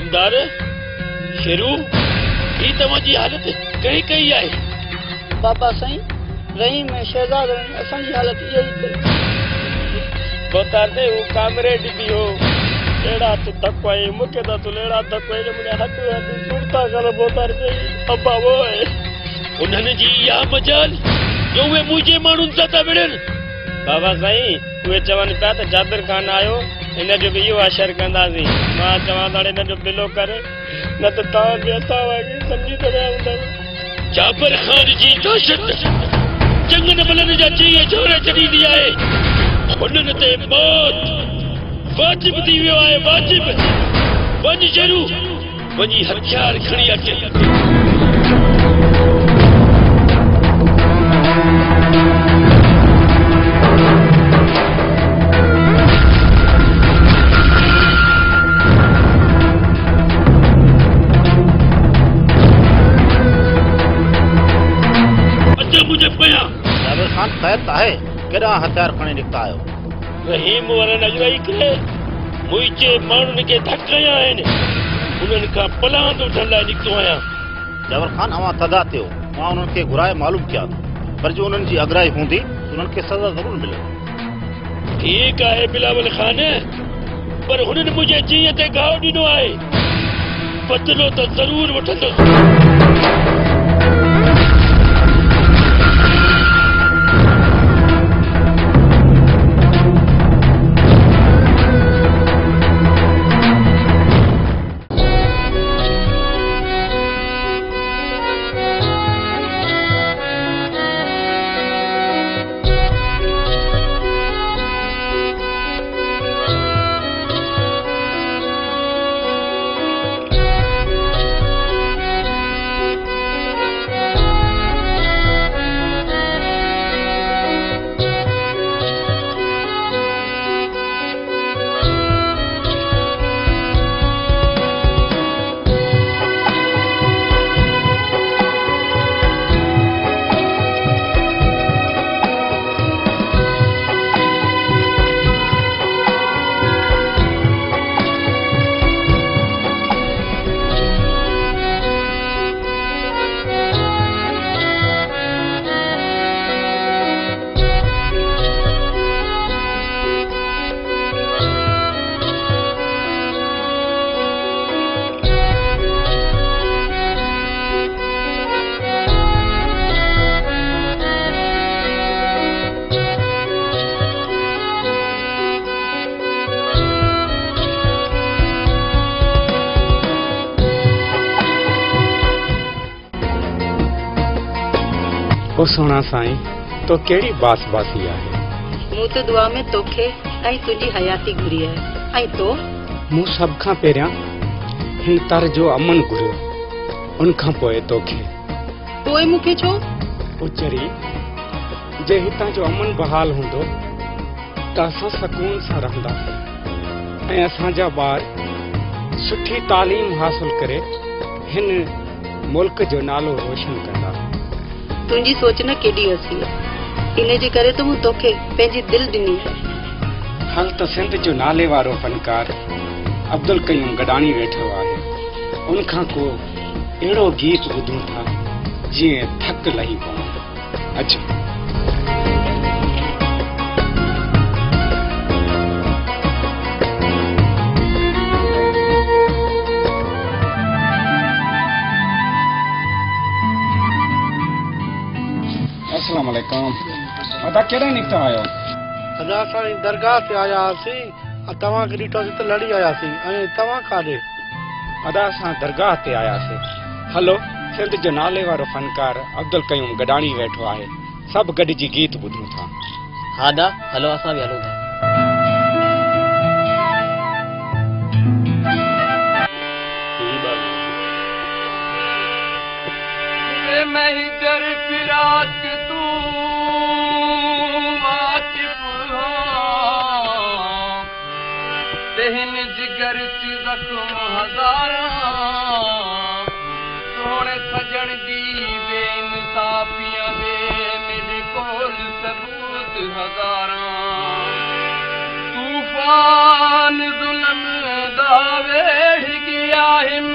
कमदार शेरू ई तमजी हालत कई कई आए। बाबा साईं रही में शहजाद असन की हालत यही बताते वो कामरे डिबी हो एड़ा तो धक्वाई मुके दा तो लेड़ा धक्वाई ने मने हक हक सुरता कर बोतार के अब्बा ओए उन्हने जी या मजाल जो वे मुझे मानुन साता मिलन। बाबा साईं वे जवान ता जाबिर खान आयो इन जो भी यो आशर कंदासी मां जवान दाड़े ने जो बिलो कर न तो ता बेता वागी समझी तो ना उंदा। जाबिर खान जी दहशत जंग न बलन जा चाहिए छोरे छड़ी दिया है उनन ते मौत वाजिब थी वियो है। वाजिब वञ जरू वञी हथियार खणी अचे। खैर है केड़ा हथियार खणी निकता आयो? रहीम वाले नगराई के मुइचे मानुन के धक्कया आइन उनन का पलांद उठन ला निकतो आया। जाबिर खान अवा सदा थियो मां उनन के घुराए मालूम किया पर जो उनन जी अगराई हुंदी उनन के सजा जरूर मिले। ठीक है बिलावल खान, पर उनन मुझे जीए ते गाव दिनो आए बदलो तो जरूर वठंदो। ओ सोना साईं, तो केड़ी बास बासी है? मु तो दुआ में तोखे आई तुझी हयाती घुरी है। आई तो मु सब का पेरिया हिन तर जो अमन घुरो उनका पोए तोखे तोए मुखे छो उचरी जे हिता जो अमन बहाल हुंदो तासा सकून सा रहंदा ए असा जा बार सुठी तालीम हासिल करे हिन मुल्क जो नालो रोशन करदा। तुंजी सोचना केडी हसी इने जे करे तो मु तोखे पेंजी दिल दिनी हाल त सिंध जो नाले वारो फनकार अब्दुल कयूम गडानी बैठो आ उनका को एड़ो गीत बुधूं था जी थक लही पाऊं। अच्छा अस्सलाम वालेकुम अदा केरे निकता आयो अदा साईं दरगाह से आया सी तवा के डिटो से तो लड़ी आया सी ए तवा काडे अदा सा दरगाह ते आया से। हलो सिंध जो नाले वारो फनकार अब्दुल कयूम गडानी बैठो आए सब गड जी गीत बुधूं था। हाँ दा हलो असा भी हलो जिगर ची जख्म हजारा सोने सजन दी बेइंसाफियां दे मेरे कोल सबूत हजारा तूफान जुल्म दावे गया हिम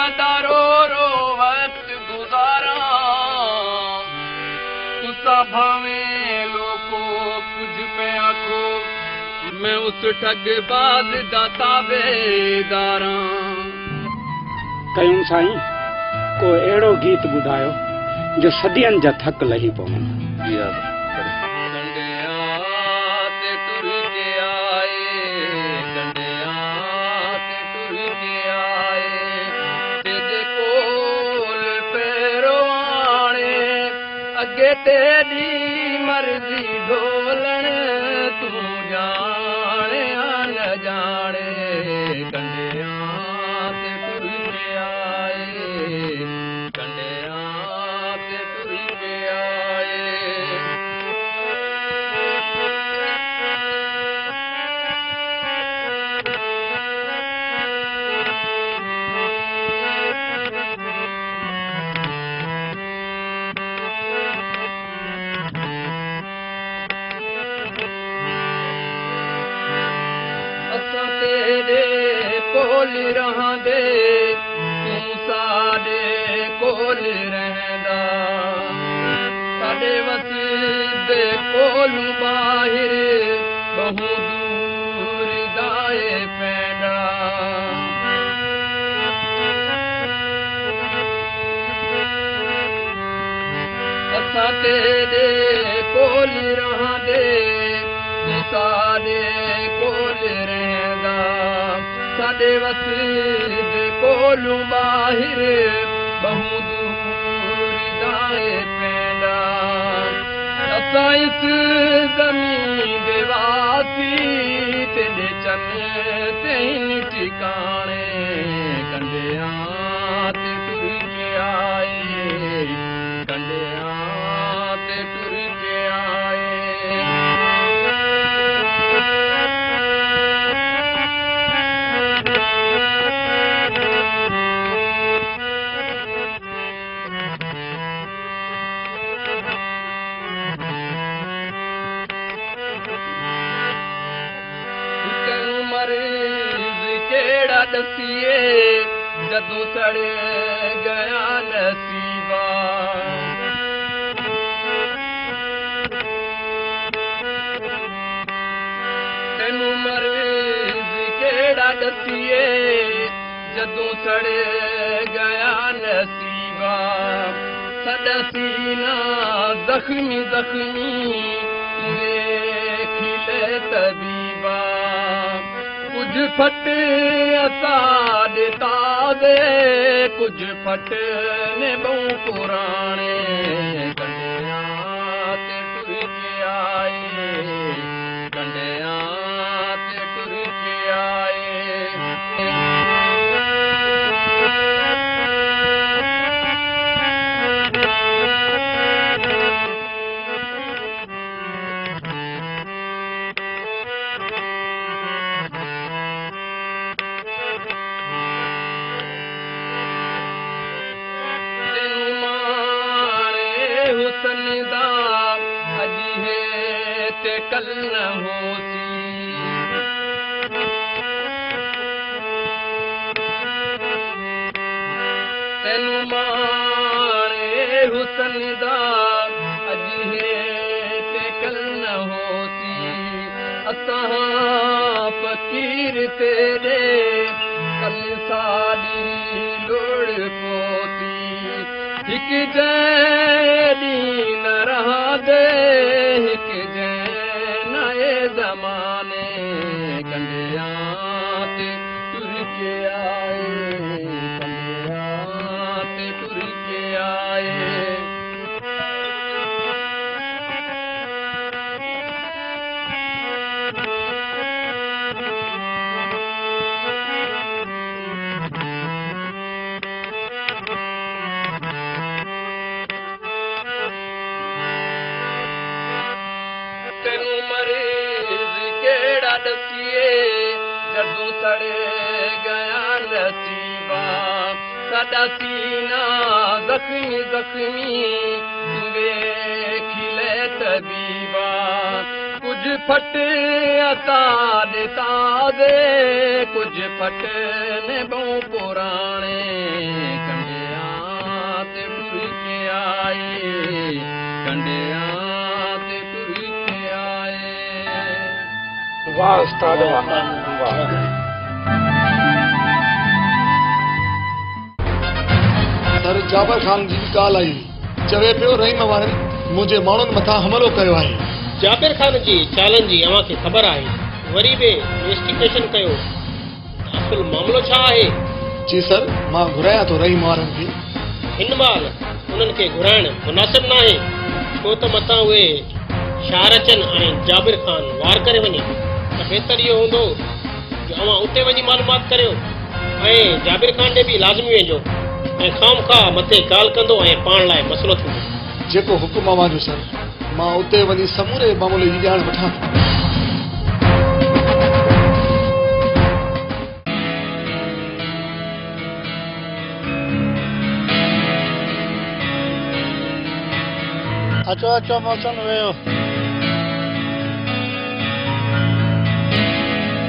वदारो रो वक्त गुजारा तुसा भावे लोको कुछ पे आखो मैं उस ठगबाज दा ताबेदारा। कयूं साईं को एड़ो गीत बुधायो जो सदियन जा थक लही पवन गंडिया ते टुर के आए गंडिया ते टुर के आए तेरे कोल पैरवाने अगे तेरी मर्जी ढोलन तू जा जाने कंडिया ते टुर के आए कंडिया ते टुर के आए। रहंदे तू साडे कोल रहंदा साडे वस दे कोल बाहर बहु दूर दाए पैंदा असा तेरे कोल रहंदे तू साडे कोल रहंदा साडे वस दे कोलू बाहर बहु दूर दाए पैंदा असा इस जमीन दे वासी तेरे चने तेन ठिकाने कंडिया ते टुर के आए कंडिया ते टुर के आए। दसिए जदू सड़ गया नसीबा तेन मर्ज केड़ा दसिए जदू सड़ गया नसीबा सदा सीना जख्मी जख्मी खिले तबीबा कुछ फट असादे तादे कुछ फट ने बहु पुराने कंडिया ते टुर के आए कंडिया ते टुर के आए। से कल न होती। तेनु मारे हुसन दा अजिहे ते कल न होती। असां फकीर तेरे कल साडी लोड़ पोती। हिक जैनी न रहा दे हिक जैनाए जमाने कल्याण तुर के आए कल्याण तुर के आए। जदू सड़े गया नसीबा साडा सीना जख्मी जख्मी खिले तबीबा। कुछ फट अताद तादे कुछ फट ने बहु पुराने कंडे आते टुर के आए कंडे आते टुर के आए। वाह उस्ताद वाह। सर जाबर खान जी काल आई चवे पियो रहीम वारे मुझे मानन मथा हमलो कयो है। जाबिर खान जी चालन जी अवा के खबर है वरी बे इन्वेस्टिगेशन कयो असल मामलो छा है। जी सर मां घुराया तो रहीम वारन की हिनमाल उनन के घुराण मुनासिब ना है तो तो मता हुए शारचन आ जाबिर खान वार करे वनी तो बेहतर यो होंदो उते वही मालूमात करो। जाबिर खान ने भी लाजमी वेजो खाम खा मथे गाल कंदो पान लाए मसलो थो जेको हुकुम आवाजो सर मां उते वही समूरे मामले जी जान वठा। अचो अचो मौसम वेयो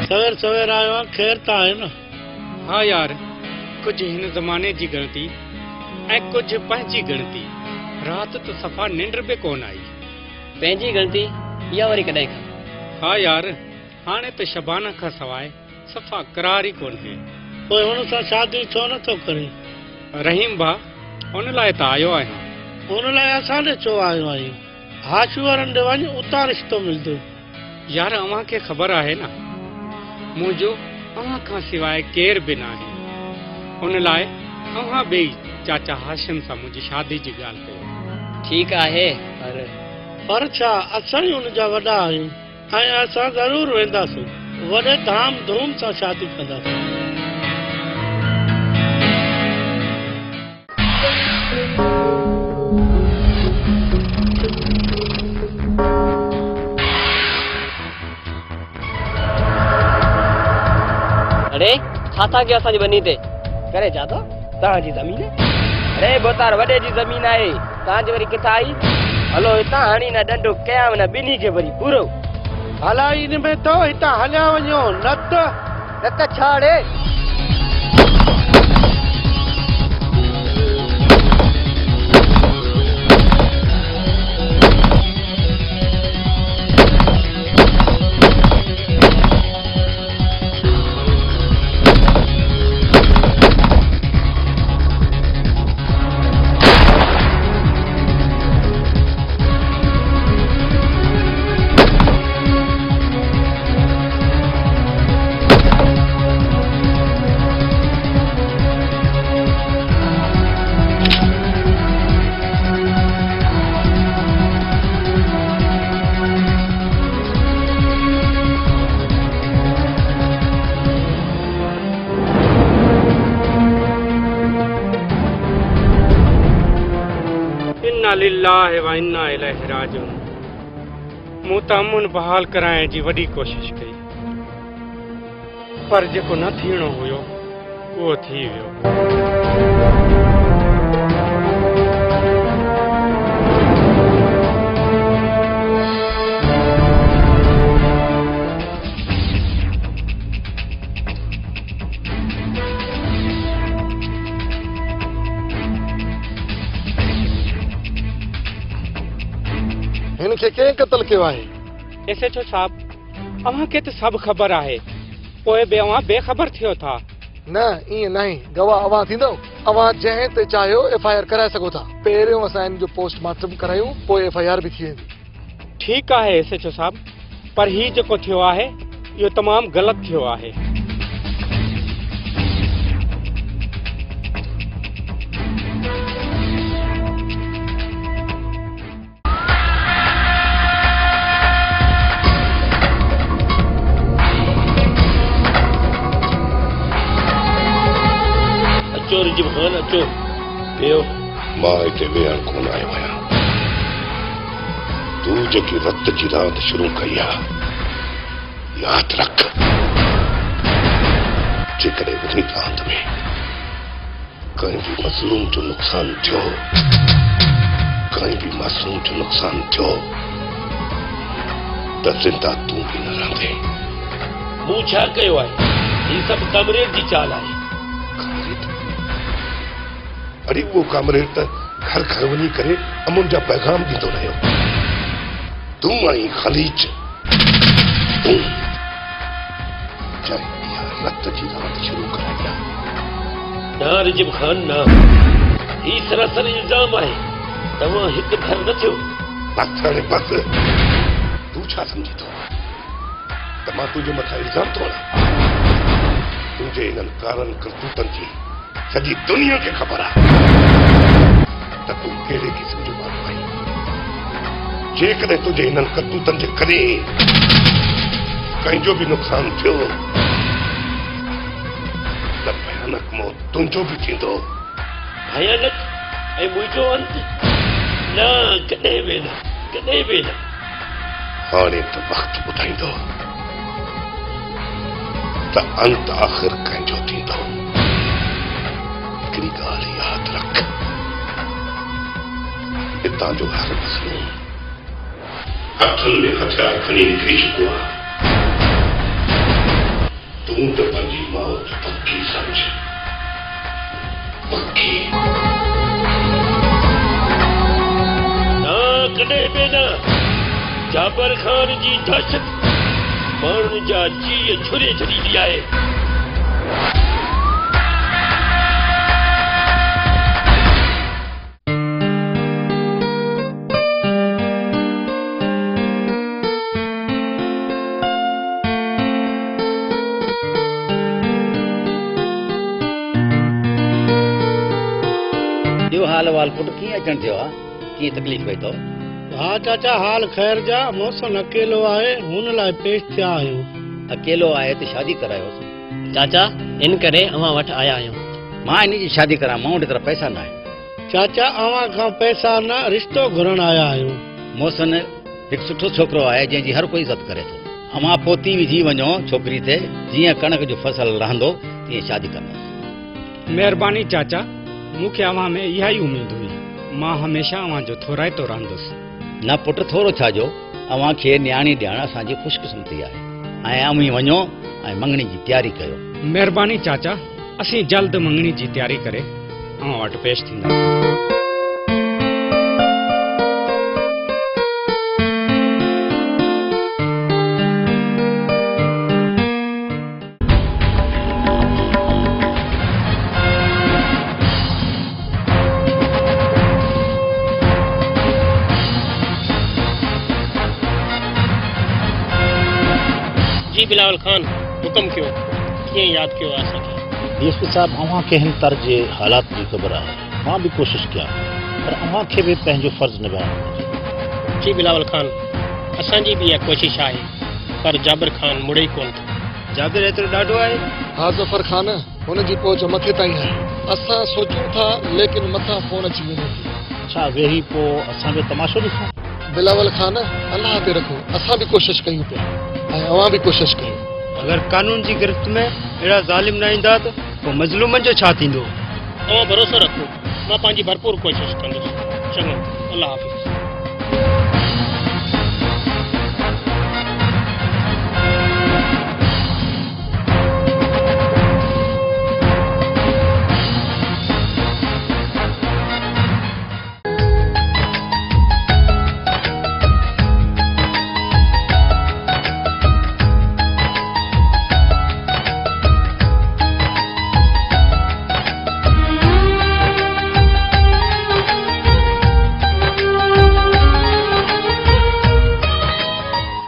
सवेर सवेर आयो खैर ता है ना। हाँ यार कुछ हिन जमाने की गणती ए कुछ पंहिंजी गणती रात तो सफा निंड भी कोन आई पंहिंजी गणती या वरी कदे का। हाँ यार हाने तो शबाना का सवाए सफा करार ही कोन है ओए हुन सा शादी छो न तो करे रहीम बा उन लाए ता आयो है उन लाए असा ने छो आयो है। हाशु वरन दे वनी उतार रिश्तो मिलदो यार अवा के खबर है ना मुझो अहाँ का सिवाय केर भी ना है उन लाए अहाँ बे चाचा हाशिम सा मुझे शादी की गाल पे ठीक है पर पर छा असा ही उन जा वडा आयो हाय असा जरूर वेंदास वडे धाम धूम सा शादी कंदा। अरे छाता के असानी बनी थे करे जा तो ता जी जमीन है अरे बोतार वडे जी जमीन आए ता जी वरी किथा आई हलो इता हानी ना डंडो कयाम ना बिनी के वरी पूरो हला इन में तो इता हल्या वणो नत नत छाड़े लिल्लाह व इन्ना इलैहि राजिऊन। मूं त अमन बहाल कराइण जी वॾी कोशिश कई पर जेको न थियणो हुयो उहो थी वियो। इनके के कत्ल के वाहे एसएचओ साहब अवा के तो सब खबर आए कोई बेवा बेखबर थियो था ना ये नहीं गवाह अवा थिंदो अवा जहे ते चाहो एफआईआर कराए सको था पेरो असाइन जो पोस्टमार्टम करायो कोई एफआईआर भी थिए ठीक है एसएचओ साहब पर ही जो को थियो है यो तमाम गलत थियो है। अचो रिजिब खान अचो यो मां इते बेहान कोन आयो आया तू जेकी रत जी रात शुरू कई आ याद रख जेकरे उतनी रात में कहीं भी मजलूम जो नुकसान थियो कहीं भी मासूम जो नुकसान थियो तब जिंदा तू भी न रहते मु छा कयो आए ये सब कमरेड जी चाल आए। अरे वो कामरेड त घर घर वही करे अमुन जा पैगाम दीदो रहो तू आई खलीज तू चाहे यार रत जी रात शुरू कराया ना रिजिब खान ना ही सरासर इल्जाम है तवा एक घर न थियो पत्थर पत तू छा समझी तो तमा तुझे मथा इल्जाम तो तुझे इन कारण करतूतन की सजी दुनिया के खबर आ तू केड़े किस्म जो मालूम है जेकद तुझे इन करतूतन के करे कहीं जो भी नुकसान थो तो भयानक मौत तुझो भी थो भयानक ए मुझो अंत ना कदे भी ना कदे भी ना हाने तो वक्त बुधाइंदो तो अंत आखिर कहीं जो थो याद रख इतना जो हर मसलूम हथन में हथियार खड़ी निकरी चुको तू तो पंजी मौत पक्की समझ पक्की ना कदे भी ना जाबर खान जी दहशत माण्हुनि जा जी छुरे छड़ी दिया है। हाल पुट की अचन थो की तकलीफ पई तो हाँ चाचा हाल खैर जा मौसम अकेलो आए हुन ला पेश थिया आयो अकेलो आए तो शादी करायो चाचा इन करे अवा वट आया आयो मां इन जी शादी करा मां तरफ पैसा ना चाचा अवा का पैसा ना रिश्तो घुरण आया आयो मौसम एक सुठो छोकरो आए जे जी हर कोई इज्जत करे तो अवा पोती विझी वणो छोकरी ते जिया कणक जो फसल रहंदो ती शादी करना मेहरबानी चाचा मुख्य अवा में यही ही उम्मीद हुई मां हमेशा अवा जो थोराए तो रंदस ना पुट थोरो छाजो अवा के न्याणी ध्यान सा जी खुशकिस्मती है आए अमी वणो आए मंगनी की तैयारी कयो मेहरबानी चाचा असी जल्द मंगनी की तैयारी करे अवा वट पेश थिंदा। बिलावल खान हुक्म क्यों ये याद क्यों आ सके डीएसपी साहब अवा के हिन तर जे हालात की खबर है मां भी कोशिश किया पर अवा के भी पंहिंजो फर्ज निभाया। जी बिलावल खान असा जी भी ये कोशिश है पर जाबिर खान मुड़े ही कोन जाबिर एतरो डाडो है हाँ जफर खान उन जी पहुंच मथे ताई है असा सोचू था लेकिन मथा फोन अची वियो अच्छा वेही पो असा भी तमाशो दिखो बिलावल खान अल्लाह ते रखो असा भी कोशिश कयूं पे अवा भी कोशिश करें अगर कानून की गिरफ्त में अड़ा जालिम न इंदा तो वो मजलूमन जो छा थींदो ओ भरोसा रखो मैं पांजी भरपूर कोशिश कंदो चलो अल्लाह हाफिज।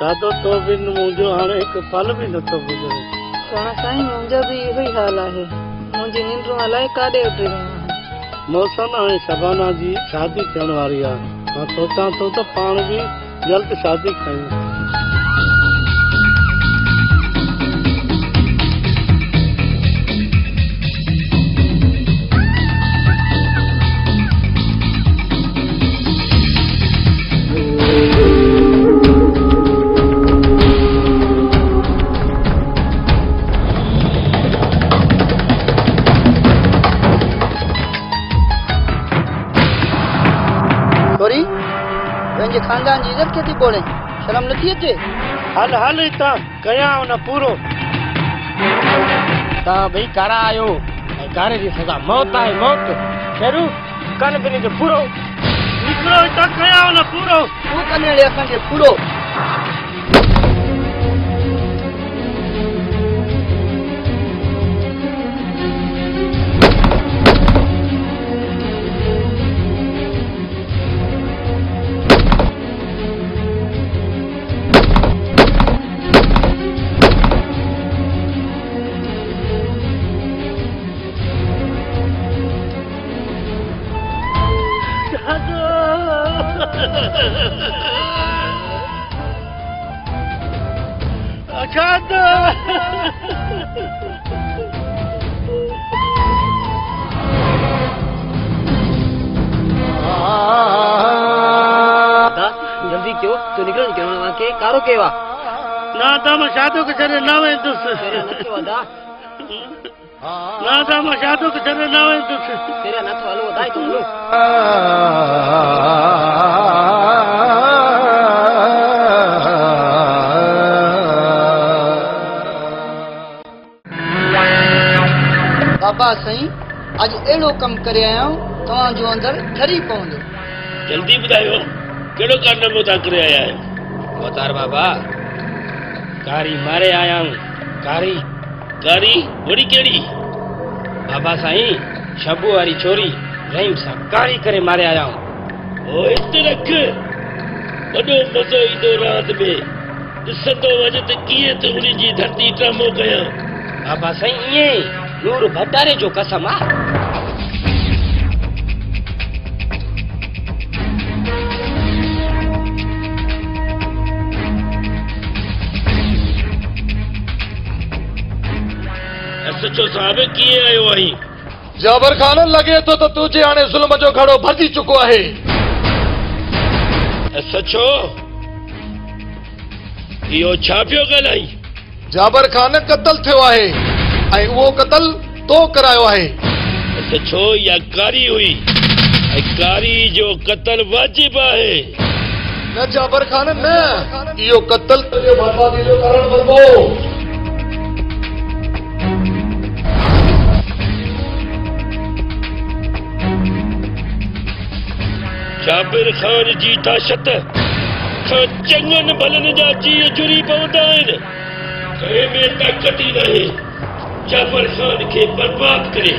खाधो तो भी मुझो हाणे हिकु फल भी नथो गुज़रे। सोना साईं मुझो भी इहो ई हाल आहे। मुंहिंजी निंड अलाए काॾे उॾी रही आहे। मौसम हाणे शबाना जी शादी थियण वारी आहे। मां सोचां थो त पाण बि जल्द शादी कयूं। खानदान की इज्जत थी बोले शर्म नथी अचे। हल हल इता कया न पूरो ता भाई कारा आयो ए कारे जी सजा मौत आए मौत शेरू कन बिनी जो पूरो निकरो इता कया न पूरो तू कने ले असन के पूरो कारो केवा ना था मैं शादो के चरे ना वे दुस ना था मैं शादो के चरे ना वे दुस तेरा ना थवालो बताई तुम लो बाबा सही आज एड़ो कम करे आया तवा जो अंदर ठरी पवंदो। जल्दी बतायो केड़ो काम मुता करे आया है। वतार बाबा कारी मारे आया हूं। कारी कारी बड़ी केड़ी बाबा साईं शबू वाली छोरी रहीम सा कारी करे मारे आया हूं। ओ इत रख बड़ो मजो ईंदो रात में दिसंदो वजह त किए त उनी जी धरती ट्रमो गया। बाबा साईं ये नूर भटारे जो कसम आ। सचो साहब किए आयो आई जाबर खान लगे तो तो तुझे आने जुल्म जो घड़ो भरजी चुको है। सचो यो छापियो गलाई जाबर खान कत्ल थियो है आई वो कत्ल तो करायो है। सचो या कारी हुई आई कारी जो कत्ल वाजिब है। न जाबर खान न यो कत्ल तुझे बर्बादी जो कारण बनबो। जाबिर खान जी ताशत चंगन भलन जा जी जुरी पवंदा आहिनि। कहे में ताकत ई नाहे जाबिर खान खे बर्बाद करे।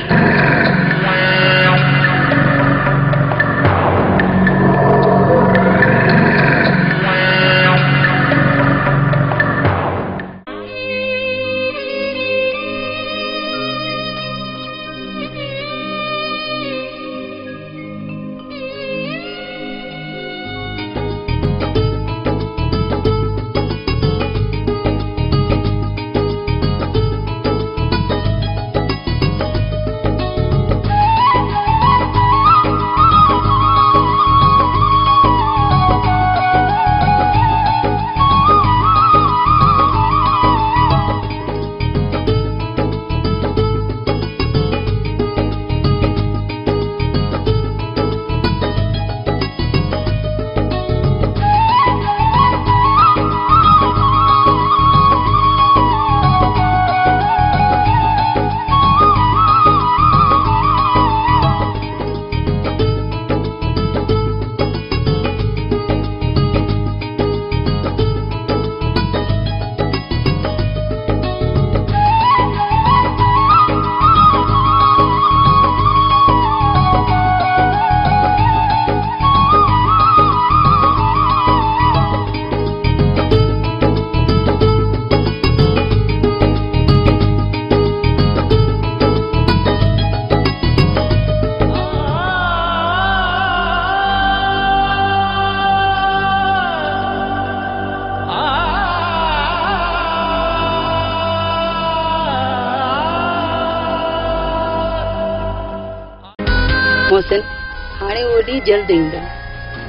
अति जल्द ईंदा,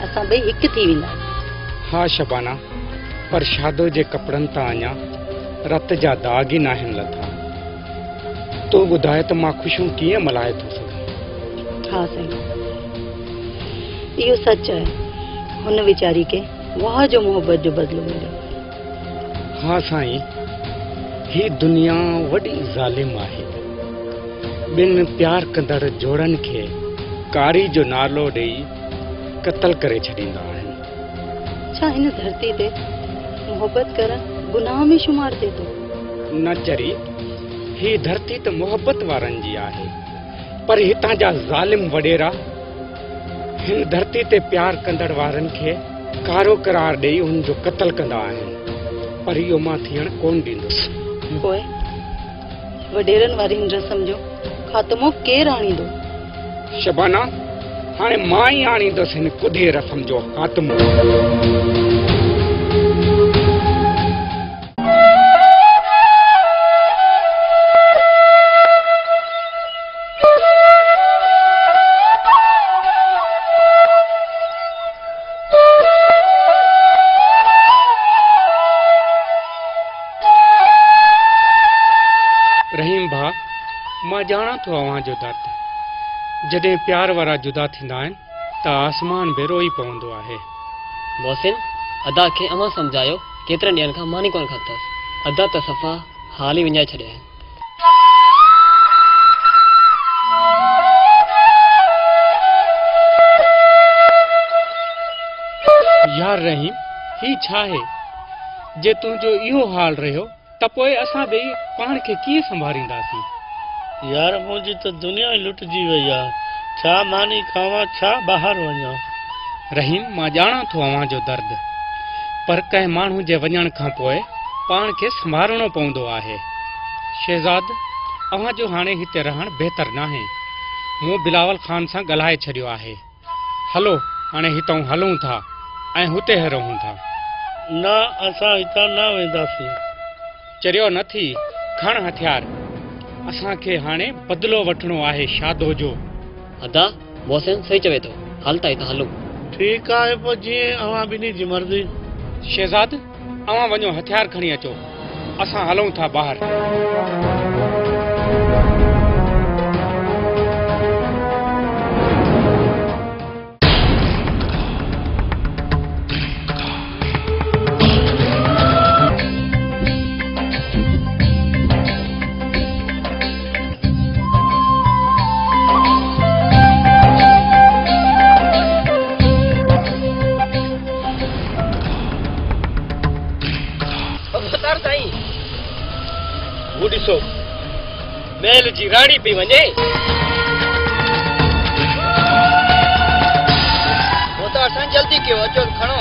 असां बई हिक थी वेंदा। हाँ शबाना, पर शादो जे कपड़न ता आया रत जा दाग ही ना हिन लथा। तो बुधाए तो मां खुशू किए मलाए तो सका। हाँ सही, यो सच है। हुन विचारी के वाह जो मोहब्बत जो बदलो मिलो। हाँ साईं, ही दुनिया वडी जालिम आहे। बिन प्यार कंदड़ जोड़न के कारी जो नालो देई कत्ल करे छड़ींदा आहिनि। छा इन धरती ते मोहब्बत करण गुनाह में शुमार थे तो न चरी? ही धरती तो मोहब्बत वारन जी आहे, पर हिता जा जालिम वडेरा इन धरती ते प्यार कंदड़ वारन के कारो करार दे उन जो कत्ल कंदा आहिनि, पर यो मां थियण कोन दींदस। ओए वडेरन वारी इन रसम जो खात्मो केर आणींदो? शबाना, हाणे मां ही आणींदस इन कुदे रसम जो खात्मो। जाना तो अवां जो दर्द जदे प्यार वारा जुदा थिंदा आहिनि त आसमान बेरो ही पवंदो आहे। मोहसिन, अदा के अमा समझायो केतरन ॾींहनि खां मानी कोन खातस। अदा त सफ़ा हाल ही विञाए छॾिया। यार रहीम, ही छा है जे तुझो इहो हाल रहो त पोइ असां बि पाण खे कीअं संभालींदासीं? यार मुझी तो दुनिया ही लुट जी वही है। छा मानी खावा, छा बाहर वना। रहीम, मां जाना तो अवां जो दर्द, पर कह मानू जे वजन खां पोए पान के संभालणो पवंदो आहे। शहजाद, अवां जो हाने हिते रहण बेहतर ना है। मु बिलावल खान सा गलाए छड़ियो आहे। हलो हाने हितों हलूं था ए हुते ह रहूं था। ना असा हिता ना वेंदासी। चरियो न थी खण हथियार, असा के हाने बदलो वठणो आहे शादो जो। अदा मोहसिन सही चवे तो, हालता ही हालो। ठीक है पो जी, अवा बिनी जी मर्जी। शहजाद, अवा वनो हथियार खणी अचो, असा हलूं था बाहर। मेल जी राणी पी वने। वो तो असन जल्दी के अचो खणो।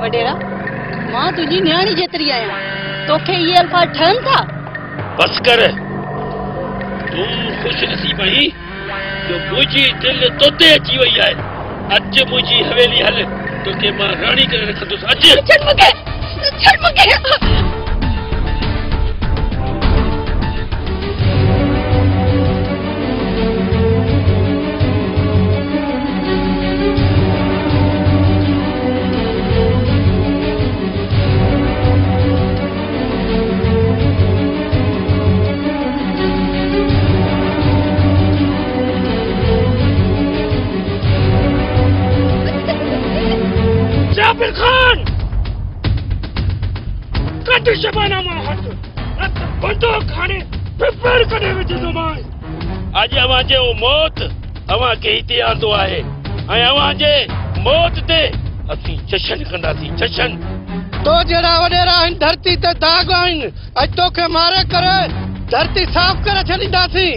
वडेरा, मां तुझी न्याणी जेतरी आया, तोखे ये अल्फाज ठहन था। बस कर, तुम खुश नसीब आई जो मुझी दिल तोते अची वही है। अज मुझी हवेली हल तो के मां रानी करे रखदुस। अज छड़ मके, छड़ मके। शबाना महत रत बंदो खाने पेपर कने विच जमाए। आज अवा जे ओ मौत अवा के इते आंदो आहे, ए अवा जे मौत ते असि जशन कंदासी, जशन। तो जड़ा वडेरा इन धरती ते दाग आइन, आज तो के मारे करे धरती साफ करे छडींदासी।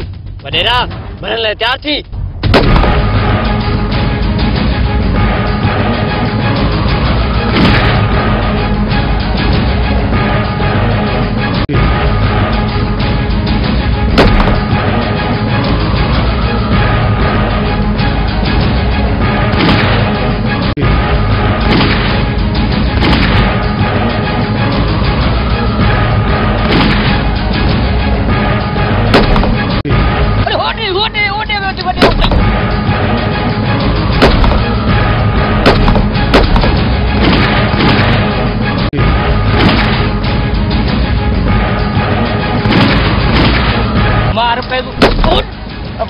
वडेरा मरण ले तैयार थी।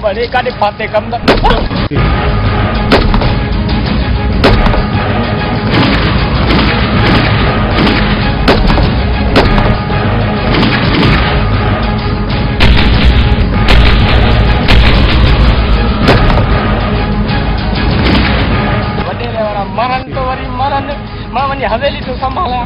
बड़े का पाते कम मरण तो वरी मरण मां हवेली तो संभाला।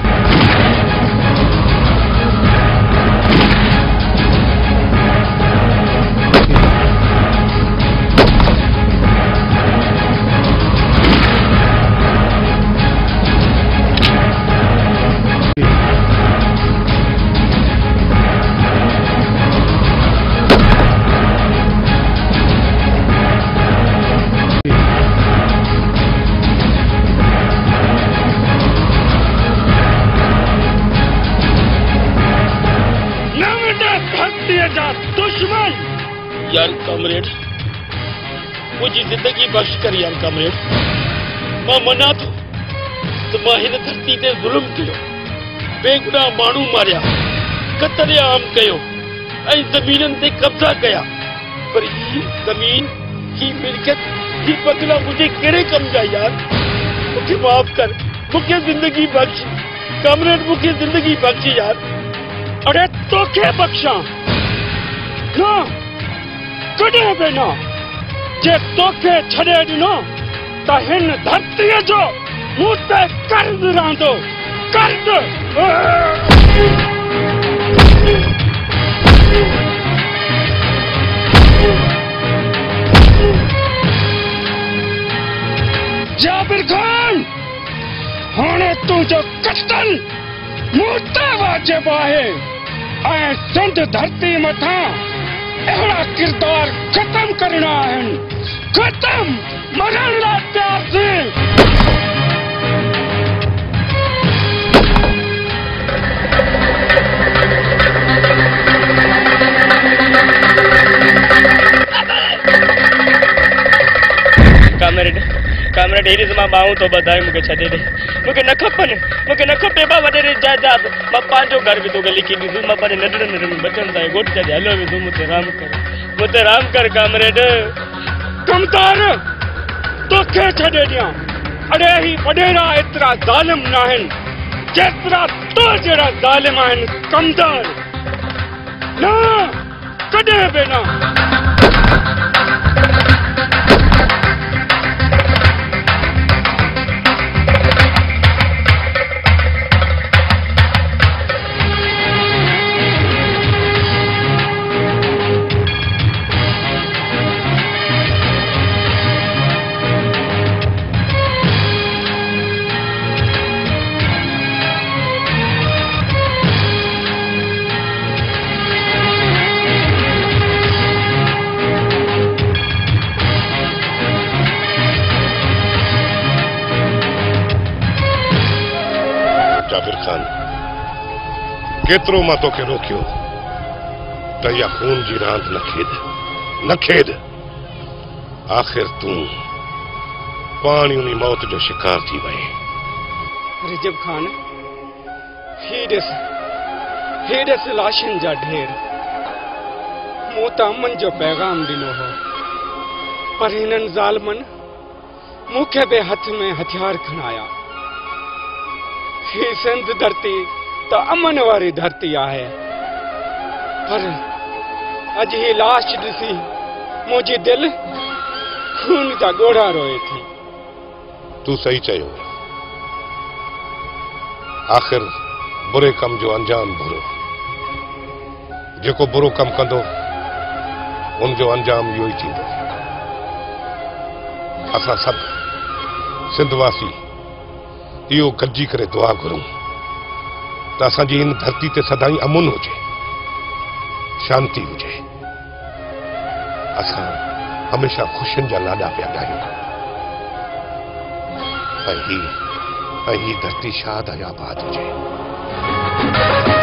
यार कमरेड मुझे जिंदगी बख्श कर यार कमरेड, मां मना तो मां हिन धरती ते जुल्म कियो, बेगुनाह मानू मारिया, कतरे आम कयो, ऐं ज़मीनन ते कब्जा कया, पर ई ज़मीन की मिल्कियत ही बदला मुझे केड़े कम जा यार। मुझे माफ कर, मुझे जिंदगी बख्श कमरेड, मुझे जिंदगी बख्श यार। अरे तोखे बख्शा ना कदे भी ना, जे तोखे छड़े दिनो ता हिन धरती जो मुते कर्ज रांदो कर्ज। जाबिर खान हाणे तू जो कत्ल मुते वाजिब आहे, ऐं सिंध धरती मथा अड़ा किरदार खत्म करना है, खत्म मरण ला प्यार से। कॉमरेड कॉमरेड हेरी से मां बाऊं तो बधाई मुके छदे दे, मुके न खपन मुके न खपे बाबा तेरे जायदाद, मां पांजो घर भी तो के लिखी दी तू, मां पर नडड़ नडड़ में बचन ताए गोट जा हेलो भी तू मुते राम कर, मुते राम कर कॉमरेड। कमतार तो के छदे दिया, अरे ही बडेरा इतरा जालिम नाहन जेतरा तो जरा जालिम आन कमतार ना कदे भी ना। जाबिर खान केतरो मां तोखे रोकियो, तया खून जी रांद न खेद न खेद, आखिर तू पानी उनी मौत जो शिकार थी वही। रिजब खान हेडस हेडस लाशन जा ढेर, मोता मन जो पैगाम दिनो हो, पर हिनन जालमन मुखे बे हथ में हथियार खणाया। ही सिंध धरती तो अमन वाली धरती आहे, पर अज ही लाश दिसी मुझी दिल खून का गोड़ा रोए थी। तू सही चाहियो, आखिर बुरे कम जो अंजाम बुरो, जेको बुरो कम कंदो उन जो अंजाम यो ही थींदो। असा सब सिंधवासी यो गजी करे दुआ करूं तो असा जी इन धरती ते सदाई अमन हुए, शांति हुए, असा हमेशा खुशियन जा लाडा पे गायूं, धरती शाद आबाद हुए।